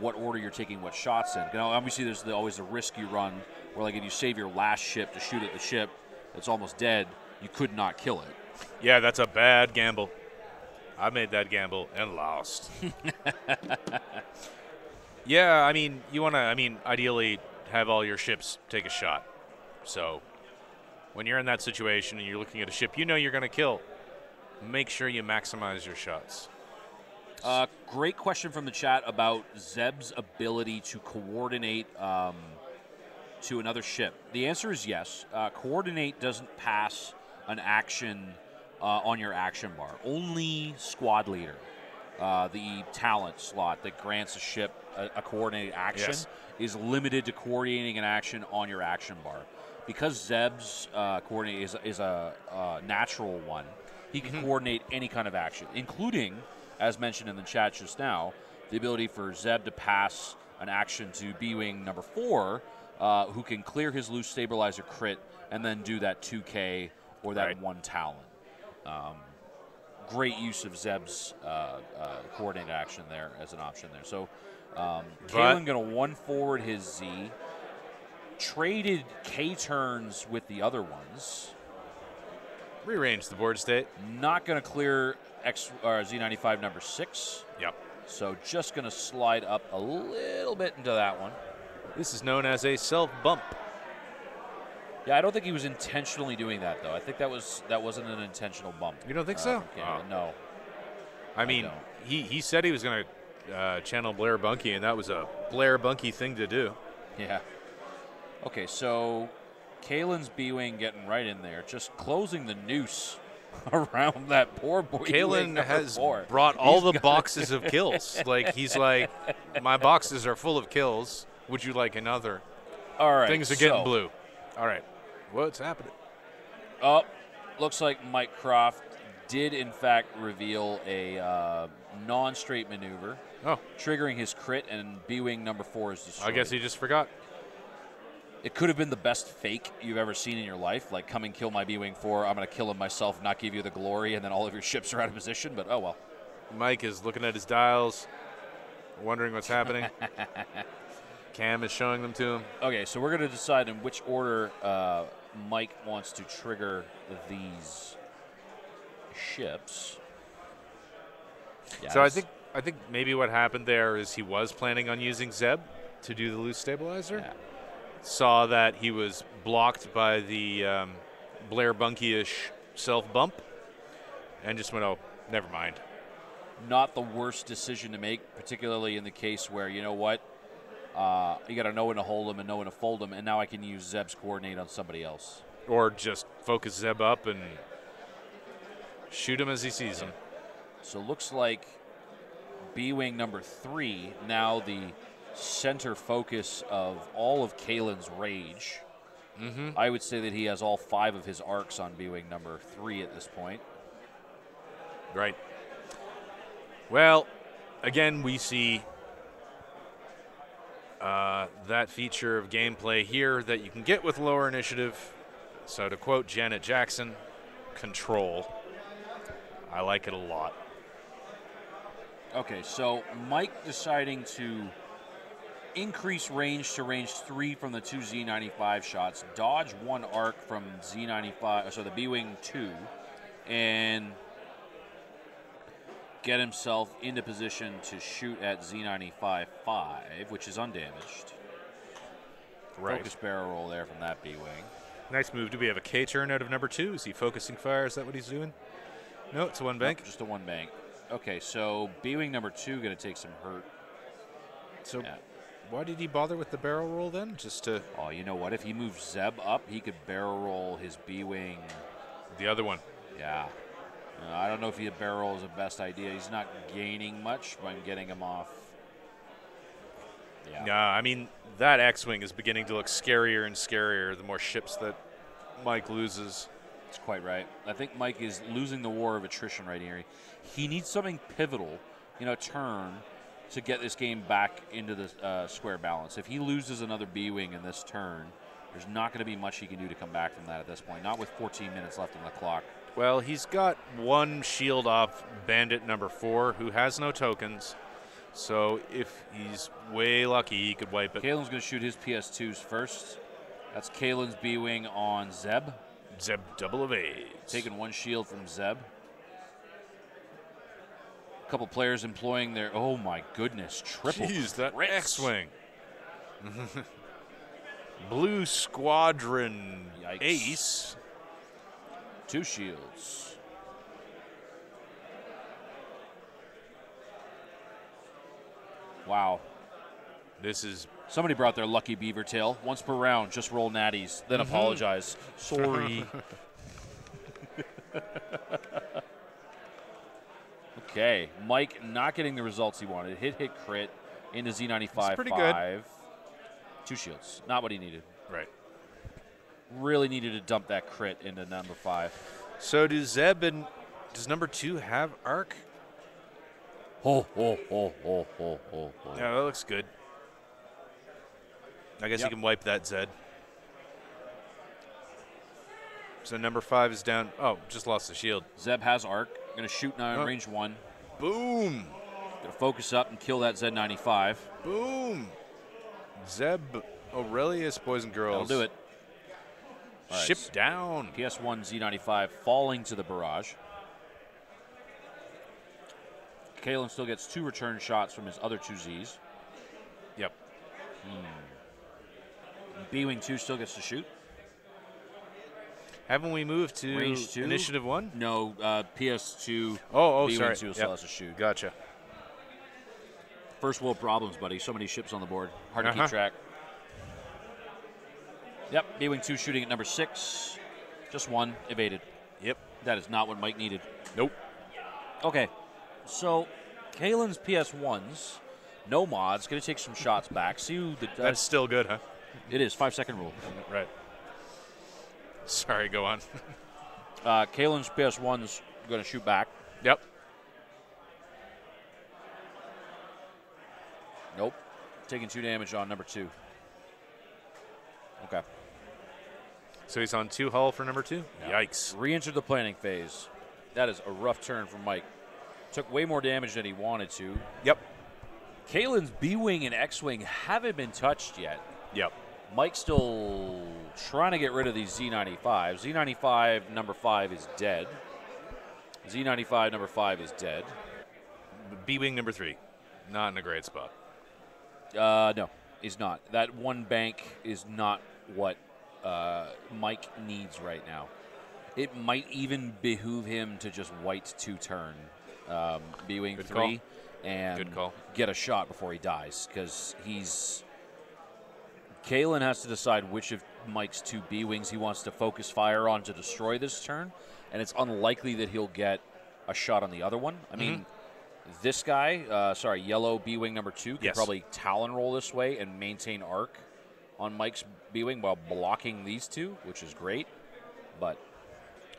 what order you're taking what shots in. Now, obviously, there's the, always a risk you run where, like, if you save your last ship to shoot at the ship that's almost dead, you could not kill it. Yeah, that's a bad gamble. I made that gamble and lost. Yeah, I mean, you want to, I mean, ideally have all your ships take a shot. So when you're in that situation and you're looking at a ship you know you're going to kill, make sure you maximize your shots. Uh, great question from the chat about Zeb's ability to coordinate um, to another ship. The answer is yes. Uh, coordinate doesn't pass an action uh, on your action bar. Only squad leader, uh, the talent slot that grants a ship a, a coordinated action, yes, is limited to coordinating an action on your action bar. Because Zeb's uh, coordinate is, is a uh, natural one, he can mm-hmm. coordinate any kind of action, including, as mentioned in the chat just now, the ability for Zeb to pass an action to B-Wing number four, uh, who can clear his loose stabilizer crit and then do that two K or that right. one Talon. Um, great use of Zeb's uh, uh, coordinate action there as an option there. So um, Calen going to one forward his Z, traded K turns with the other ones. Rearrange the board state. Not going to clear X or Z ninety-five number six. Yep. So just going to slide up a little bit into that one. This is known as a self bump. Yeah, I don't think he was intentionally doing that though. I think that was that wasn't an intentional bump. You don't think uh, so? Uh, no. I mean, I he he said he was going to uh, channel Blair Bunky, and that was a Blair Bunky thing to do. Yeah. Okay, so Kalen's B-Wing getting right in there, just closing the noose around that poor boy. Calen has four. brought all he's the boxes of kills. Like, he's like, my boxes are full of kills. Would you like another? All right. Things are getting so, blue. All right. What's happening? Oh, looks like Mike Croft did, in fact, reveal a uh, non-straight maneuver, oh. triggering his crit, and B-Wing number four is destroyed. I guess he just forgot. It could have been the best fake you've ever seen in your life, like, come and kill my B-Wing four, I'm going to kill him myself, not give you the glory, and then all of your ships are out of position, but oh well. Mike is looking at his dials, wondering what's happening. Cam is showing them to him. Okay, so we're going to decide in which order uh, Mike wants to trigger these ships. Yes. So I think, I think maybe what happened there is he was planning on using Zeb to do the loose stabilizer. Yeah. Saw that he was blocked by the um, Blair Bunky-ish self-bump and just went, oh, never mind. Not the worst decision to make, particularly in the case where, you know what, uh, you got to know when to hold him and know when to fold him, and now I can use Zeb's coordinate on somebody else. Or just focus Zeb up and shoot him as he sees him. So looks like B-Wing number three, now the center focus of all of Kalen's rage. Mm-hmm. I would say that he has all five of his arcs on B-Wing number three at this point. Right. Well, again, we see uh, that feature of gameplay here that you can get with lower initiative. So to quote Janet Jackson, control. I like it a lot. Okay, so Mike deciding to increase range to range three from the two Z ninety-five shots, dodge one arc from Z ninety-five, so the B-Wing two, and get himself into position to shoot at Z ninety-five five, which is undamaged. Right. Focus barrel roll there from that B-Wing. Nice move. Do we have a K turn out of number two? Is he focusing fire? Is that what he's doing? No, it's a one bank. Nope, just a one bank. Okay, so B-Wing number two going to take some hurt. So yeah. Why did he bother with the barrel roll then? Just to... Oh, you know what? If he moves Zeb up, he could barrel roll his B-Wing. The other one. Yeah. Uh, I don't know if he barrel roll is the best idea. He's not gaining much by getting him off. Yeah. Yeah, I mean, that X-Wing is beginning to look scarier and scarier the more ships that Mike loses. That's quite right. I think Mike is losing the war of attrition right here. He needs something pivotal, you know, turn to get this game back into the uh, square balance. If he loses another B-Wing in this turn, there's not going to be much he can do to come back from that at this point, not with fourteen minutes left on the clock. Well, he's got one shield off bandit number four who has no tokens, so if he's way lucky, he could wipe it. Calen's going to shoot his P S twos first. That's Calen's B-Wing on Zeb. Zeb double of eight. Taking one shield from Zeb. A couple players employing their, oh my goodness, triple. Jeez, that X-Wing. Blue Squadron. Yikes. Ace. Two shields. Wow. This is... Somebody brought their lucky beaver tail. Once per round, just roll natties, then mm-hmm. apologize. Sorry. Okay, Mike not getting the results he wanted. Hit, hit, crit into Z ninety-five. That's pretty five. Good. Two shields, not what he needed. Right. Really needed to dump that crit into number five. So do Zeb and does number two have arc? Oh, oh, oh, oh, oh, oh. Yeah, that looks good. I guess yep. you can wipe that, Zed. So number five is down. Oh, just lost the shield. Zeb has arc. Going to shoot now in range one. Boom. Going to focus up and kill that Z ninety-five. Boom. Zeb Orrelios, boys and girls. That'll do it. Right, ship so down. P S one Z ninety-five falling to the barrage. Calen still gets two return shots from his other two Zs. Yep. Hmm. B-Wing two still gets to shoot. Haven't we moved to range two? Initiative one? No, uh, P S two. Oh, oh, B-Wing sorry. two yep. still has to shoot. Gotcha. First world problems, buddy. So many ships on the board. Hard uh-huh. to keep track. Yep, B-Wing two shooting at number six. Just one, evaded. Yep. That is not what Mike needed. Nope. Okay, so Calen's P S ones, no mods, going to take some shots back. See who the That's still good, huh? It is, five-second rule. Right. Sorry, go on. uh, Calen's P S one's going to shoot back. Yep. Nope. Taking two damage on number two. Okay. So he's on two hull for number two? Yep. Yikes. Re-entered the planning phase. That is a rough turn for Mike. Took way more damage than he wanted to. Yep. Calen's B-Wing and X-Wing haven't been touched yet. Yep. Mike's still trying to get rid of these Z ninety-fives. Z ninety-five number five is dead. Z ninety-five number five is dead. B-Wing number three, not in a great spot. Uh, no, he's not. That one bank is not what uh, Mike needs right now. It might even behoove him to just white two turn um, B-Wing Good three call. and Good call. get a shot before he dies because he's... Calen has to decide which of Mike's two B-Wings he wants to focus fire on to destroy this turn, and it's unlikely that he'll get a shot on the other one. I mm-hmm. mean, this guy, uh, sorry, yellow B-Wing number two, can yes. probably Talon roll this way and maintain arc on Mike's B-Wing while blocking these two, which is great, but...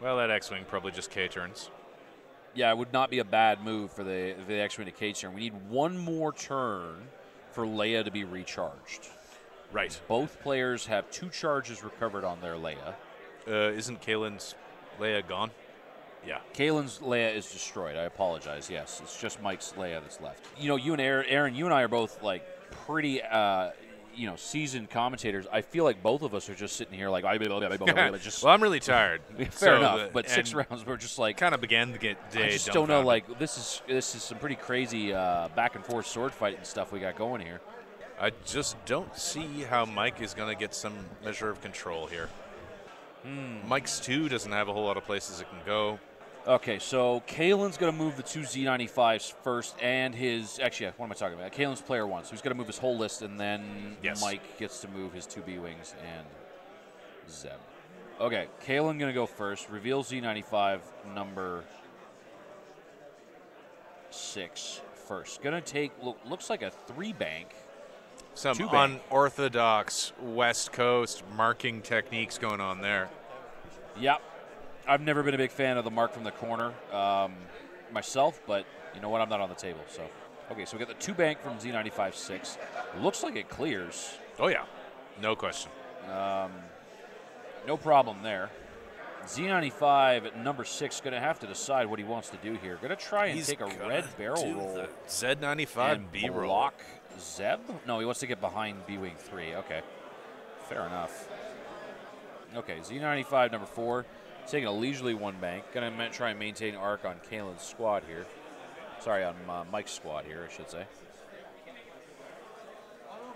Well, that X-Wing probably just K-turns. Yeah, it would not be a bad move for the, for the X-Wing to K-turn. We need one more turn for Leia to be recharged. Right. Both players have two charges recovered on their Leia. Uh, isn't Calen's Leia gone? Yeah. Calen's Leia is destroyed. I apologize. Yes, it's just Mike's Leia that's left. You know, you and Aaron, Aaron you and I are both like pretty, uh, you know, seasoned commentators. I feel like both of us are just sitting here like, I just. Well, I'm really tired. Fair so enough. The, but six rounds, we're just like kind of began to get day. I just don't know. It. Like this is this is some pretty crazy uh, back and forth sword fight and stuff we got going here. I just don't see how Mike is going to get some measure of control here. Mm. Mike's two doesn't have a whole lot of places it can go. Okay, so Calen's going to move the two Z ninety-fives first and his... Actually, what am I talking about? Calen's player one, so he's going to move his whole list, and then yes. Mike gets to move his two B-Wings and Zeb. Okay, Calen going to go first. Reveal Z ninety-five number six first. Going to take... Look, looks like a three-bank... Some unorthodox West Coast marking techniques going on there. Yep. I've never been a big fan of the mark from the corner um, myself, but you know what? I'm not on the table. So, okay, so we got the two bank from Z ninety-five six. Looks like it clears. Oh, yeah. No question. Um, no problem there. Z ninety-five at number six going to have to decide what he wants to do here. Going to try and He's take a red barrel roll. Z ninety-five B-roll. Block Zeb? No, he wants to get behind B-Wing three. Okay. Fair enough. Okay, Z ninety-five number four. Taking a leisurely one bank. Going to try and maintain arc on Calen's squad here. Sorry, on uh, Mike's squad here, I should say.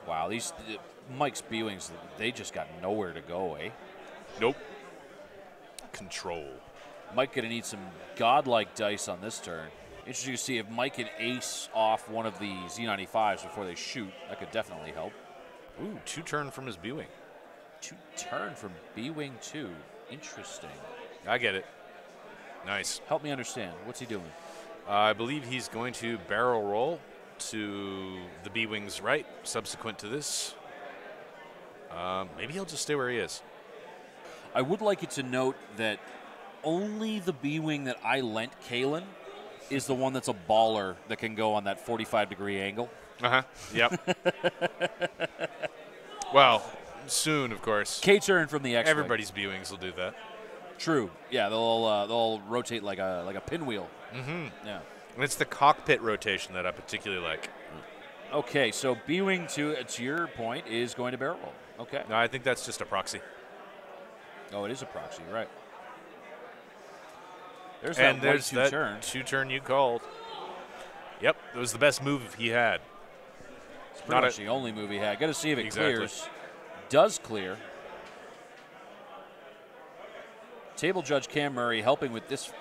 Wow, these uh, Mike's B-Wings, they just got nowhere to go, eh? Nope. Control. Mike going to need some godlike dice on this turn. Interesting to see if Mike can ace off one of the Z ninety-fives before they shoot. That could definitely help. Ooh, two turn from his B-Wing. Two turn from B-Wing two. Interesting. I get it. Nice. Help me understand. What's he doing? Uh, I believe he's going to barrel roll to the B-Wing's right, subsequent to this. Uh, maybe he'll just stay where he is. I would like you to note that only the B-Wing that I lent Calen is the one that's a baller that can go on that forty-five degree angle. Uh-huh. Yep. Well, soon, of course. K-turn from the X-Wing. Everybody's B-Wings will do that. True. Yeah, they'll uh, they'll rotate like a like a pinwheel. Mm-hmm. Yeah. And it's the cockpit rotation that I particularly like. Okay, so B-Wing, to, to your point, is going to barrel roll. Okay. No, I think that's just a proxy. Oh, it is a proxy, right. There's and that there's that turn. two turn you called. Yep, it was the best move he had. It's pretty Not much the only move he had. Got to see if it exactly. clears. Does clear. Table judge Cam Murray helping with this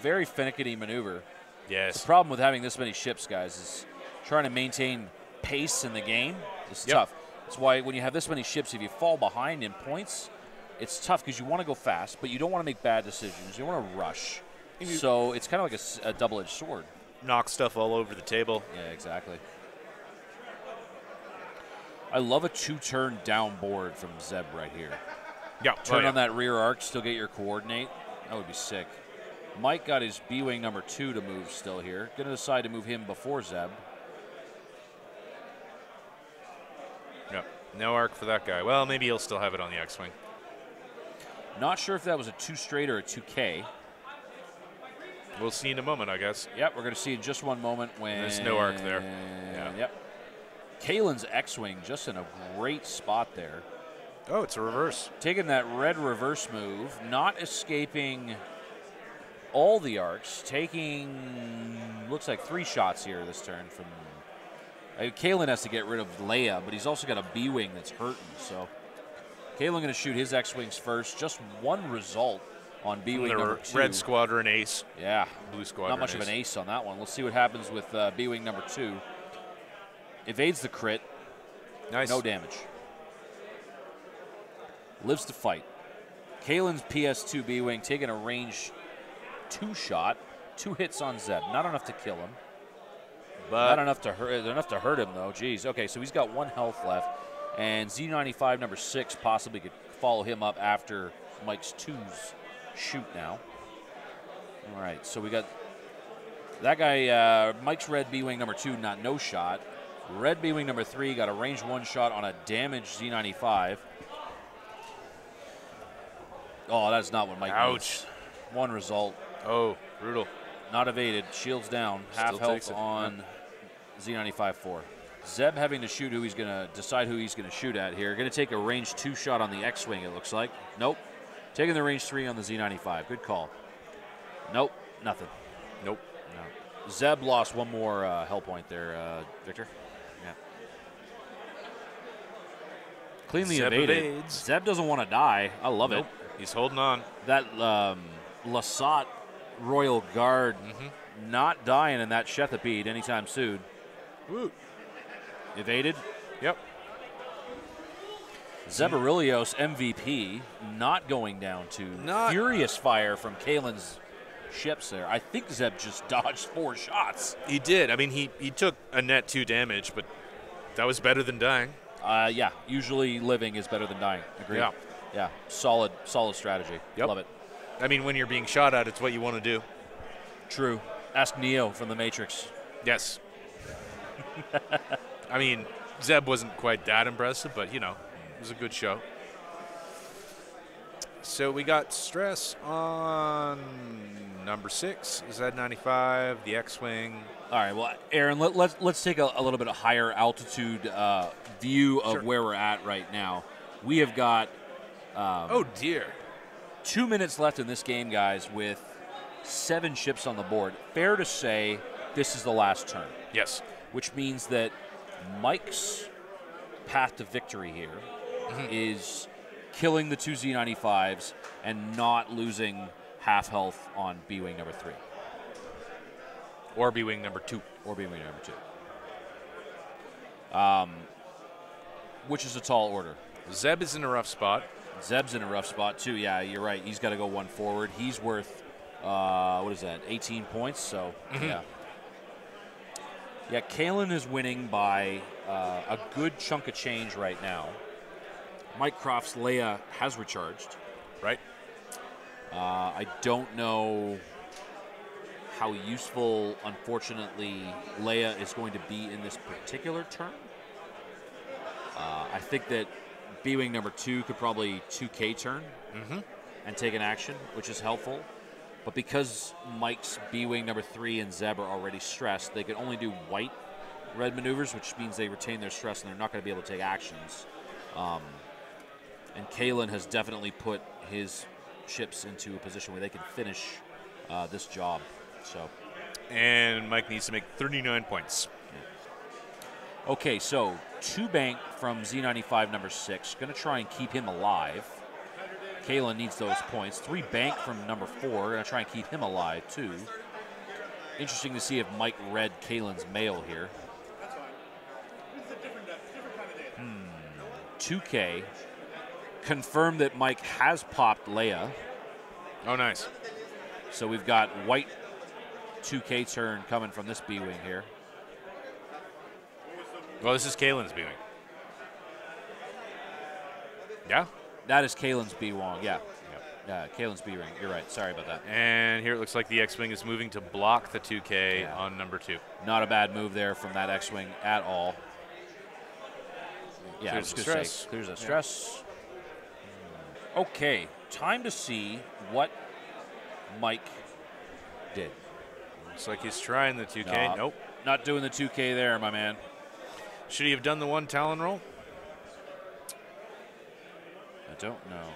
very finicky maneuver. Yes. The problem with having this many ships, guys, is trying to maintain pace in the game. It's yep. tough. That's why when you have this many ships, if you fall behind in points, it's tough because you want to go fast, but you don't want to make bad decisions. You want to rush. So it's kind of like a, a double-edged sword. Knock stuff all over the table. Yeah, exactly. I love a two-turn down board from Zeb right here. Yeah. Turn oh, yeah. on that rear arc, still get your coordinate. That would be sick. Mike got his B-Wing number two to move still here. Going to decide to move him before Zeb. Yeah, no arc for that guy. Well, maybe he'll still have it on the X-Wing. Not sure if that was a two straight or a two K. We'll see in a moment, I guess. Yep, we're going to see in just one moment when... There's no arc there. Yeah. Yep. Calen's X-Wing just in a great spot there. Oh, it's a reverse. Taking that red reverse move, not escaping all the arcs, taking, looks like three shots here this turn from... Uh, Calen has to get rid of Leia, but he's also got a B-Wing that's hurting, so... Calen going to shoot his X-Wings first. Just one result on B-Wing number two. Red Squadron ace. Yeah. Blue Squadron Not much ace. of an ace on that one. Let's see what happens with uh, B-Wing number two. Evades the crit. Nice. No damage. Lives to fight. Calen's P S two B-Wing taking a range two shot. Two hits on Zeb. Not enough to kill him. But Not enough to hurt, enough to hurt him, though. Jeez. Okay, so he's got one health left. And Z ninety-five number six possibly could follow him up after Mike's twos shoot now. All right, so we got that guy, uh, Mike's red B-Wing number two, not no shot. Red B-Wing number three got a range one shot on a damaged Z ninety-five. Oh, that's not what Mike Ouch. Needs. One result. Oh, brutal. Not evaded, shields down, half health on Z ninety-five four. Zeb having to shoot who he's going to decide who he's going to shoot at here. Going to take a range two shot on the X-Wing, it looks like. Nope. Taking the range three on the Z ninety-five. Good call. Nope. Nothing. Nope. No. Zeb lost one more uh, hell point there, uh, Victor. Yeah. Cleanly Zeb evaded. Evades. Zeb doesn't want to die. I love nope. it. He's holding on. That um, Lasat Royal Guard mm-hmm. not dying in that Sheathipede anytime soon. Ooh. Evaded. Yep. Zeb Orrelios, M V P, not going down to not furious fire from Calen's ships there. I think Zeb just dodged four shots. He did. I mean, he, he took a net two damage, but that was better than dying. Uh, yeah, usually living is better than dying. Agreed. Yeah. Yeah, solid, solid strategy. Yep. Love it. I mean, when you're being shot at, it's what you want to do. True. Ask Neo from The Matrix. Yes. I mean, Zeb wasn't quite that impressive, but, you know, it was a good show. So we got stress on number six, Z ninety-five, the X-Wing. All right, well, Aaron, let, let's, let's take a, a little bit of higher altitude uh, view of sure. where we're at right now. We have got... Um, oh, dear. Two minutes left in this game, guys, with seven ships on the board. Fair to say this is the last turn. Yes. Which means that Mike's path to victory here mm-hmm. is killing the two Z ninety-fives and not losing half health on B-Wing number three. Or B-Wing number two. Or B-Wing number two. Um, which is a tall order. Zeb is in a rough spot. Zeb's in a rough spot, too. Yeah, you're right. He's got to go one forward. He's worth, uh, what is that, eighteen points? So, mm-hmm. yeah. Yeah, Calen is winning by uh, a good chunk of change right now. Mike Croft's Leia has recharged. Right. Uh, I don't know how useful, unfortunately, Leia is going to be in this particular turn. Uh, I think that B-Wing number two could probably two K turn mm-hmm. and take an action, which is helpful. But because Mike's B-Wing number three and Zeb are already stressed, they can only do white red maneuvers, which means they retain their stress and they're not going to be able to take actions. Um, and Calen has definitely put his ships into a position where they can finish uh, this job. So, and Mike needs to make thirty-nine points. Yeah. Okay, so... Two bank from Z ninety-five number six. Going to try and keep him alive. Calen needs those points. Three bank from number four. Going to try and keep him alive, too. Interesting to see if Mike read Calen's mail here. Hmm. two K. Confirm that Mike has popped Leia. Oh, nice. So we've got white two K turn coming from this B-Wing here. Well, this is Calen's B-Wing. Yeah? That is Calen's B-Wing, yeah. Yeah, Calen's B-Wing, you're right, sorry about that. And here it looks like the X-Wing is moving to block the two K yeah. on number two. Not a bad move there from that X-Wing at all. Yeah, clears the stress. Clears the stress. Yeah. Okay, time to see what Mike did. Looks like he's trying the two K. Nah, nope. Not doing the two K there, my man. Should he have done the one Talon roll? I don't know.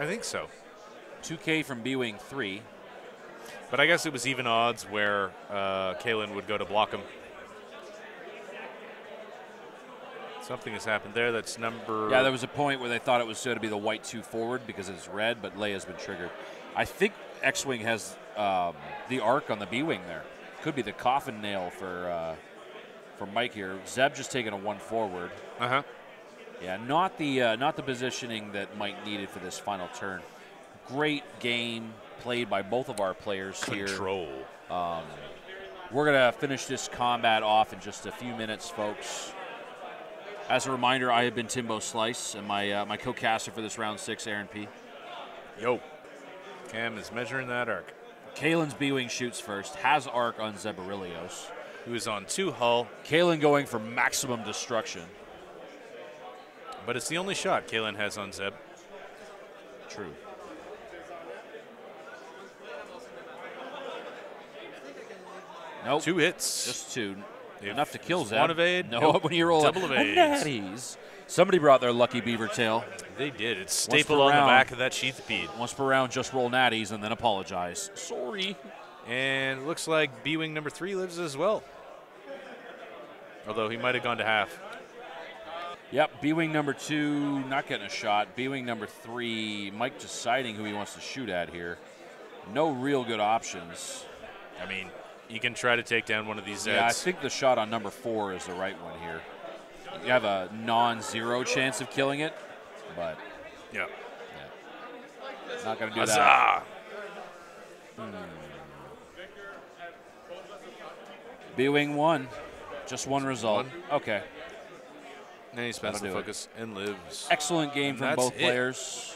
I think so. two K from B-Wing three. But I guess it was even odds where uh, Calen would go to block him. Something has happened there. That's number... Yeah, there was a point where they thought it was going to be the white two forward because it's red, but Leia's been triggered. I think X-Wing has um, the arc on the B-Wing there. Could be the coffin nail for... Uh, for Mike here. Zeb just taking a one forward. Uh-huh. Yeah, not the uh, not the positioning that Mike needed for this final turn. Great game played by both of our players Control. here. Control. Um, we're going to finish this combat off in just a few minutes, folks. As a reminder, I have been Timbo Slice, and my, uh, my co-caster for this round six, Aaron P. Yo. Cam is measuring that arc. Calen's B-Wing shoots first, has arc on Zeb Orrelios, who is on two hull. Calen going for maximum destruction. But it's the only shot Calen has on Zeb. True. Nope. Two hits. Just two. If Enough to kill Zeb. One evade. No, nope. When you roll double evades. Somebody brought their lucky beaver tail. They did. It's staple on round, the back of that Sheathipede. Once per round, just roll natties and then apologize. Sorry. And it looks like B-Wing number three lives as well. Although he might have gone to half. Yep, B-Wing number two not getting a shot. B-Wing number three, Mike deciding who he wants to shoot at here. no real good options. I mean, you can try to take down one of these Zeds. Yeah, I think the shot on number four is the right one here. You have a non-zero chance of killing it, but yeah, yeah. Not going to do Huzzah. that. Hmm. B-Wing won. Just one result. One. Okay. And he spends the focus it. and lives. Excellent game and from both it. players.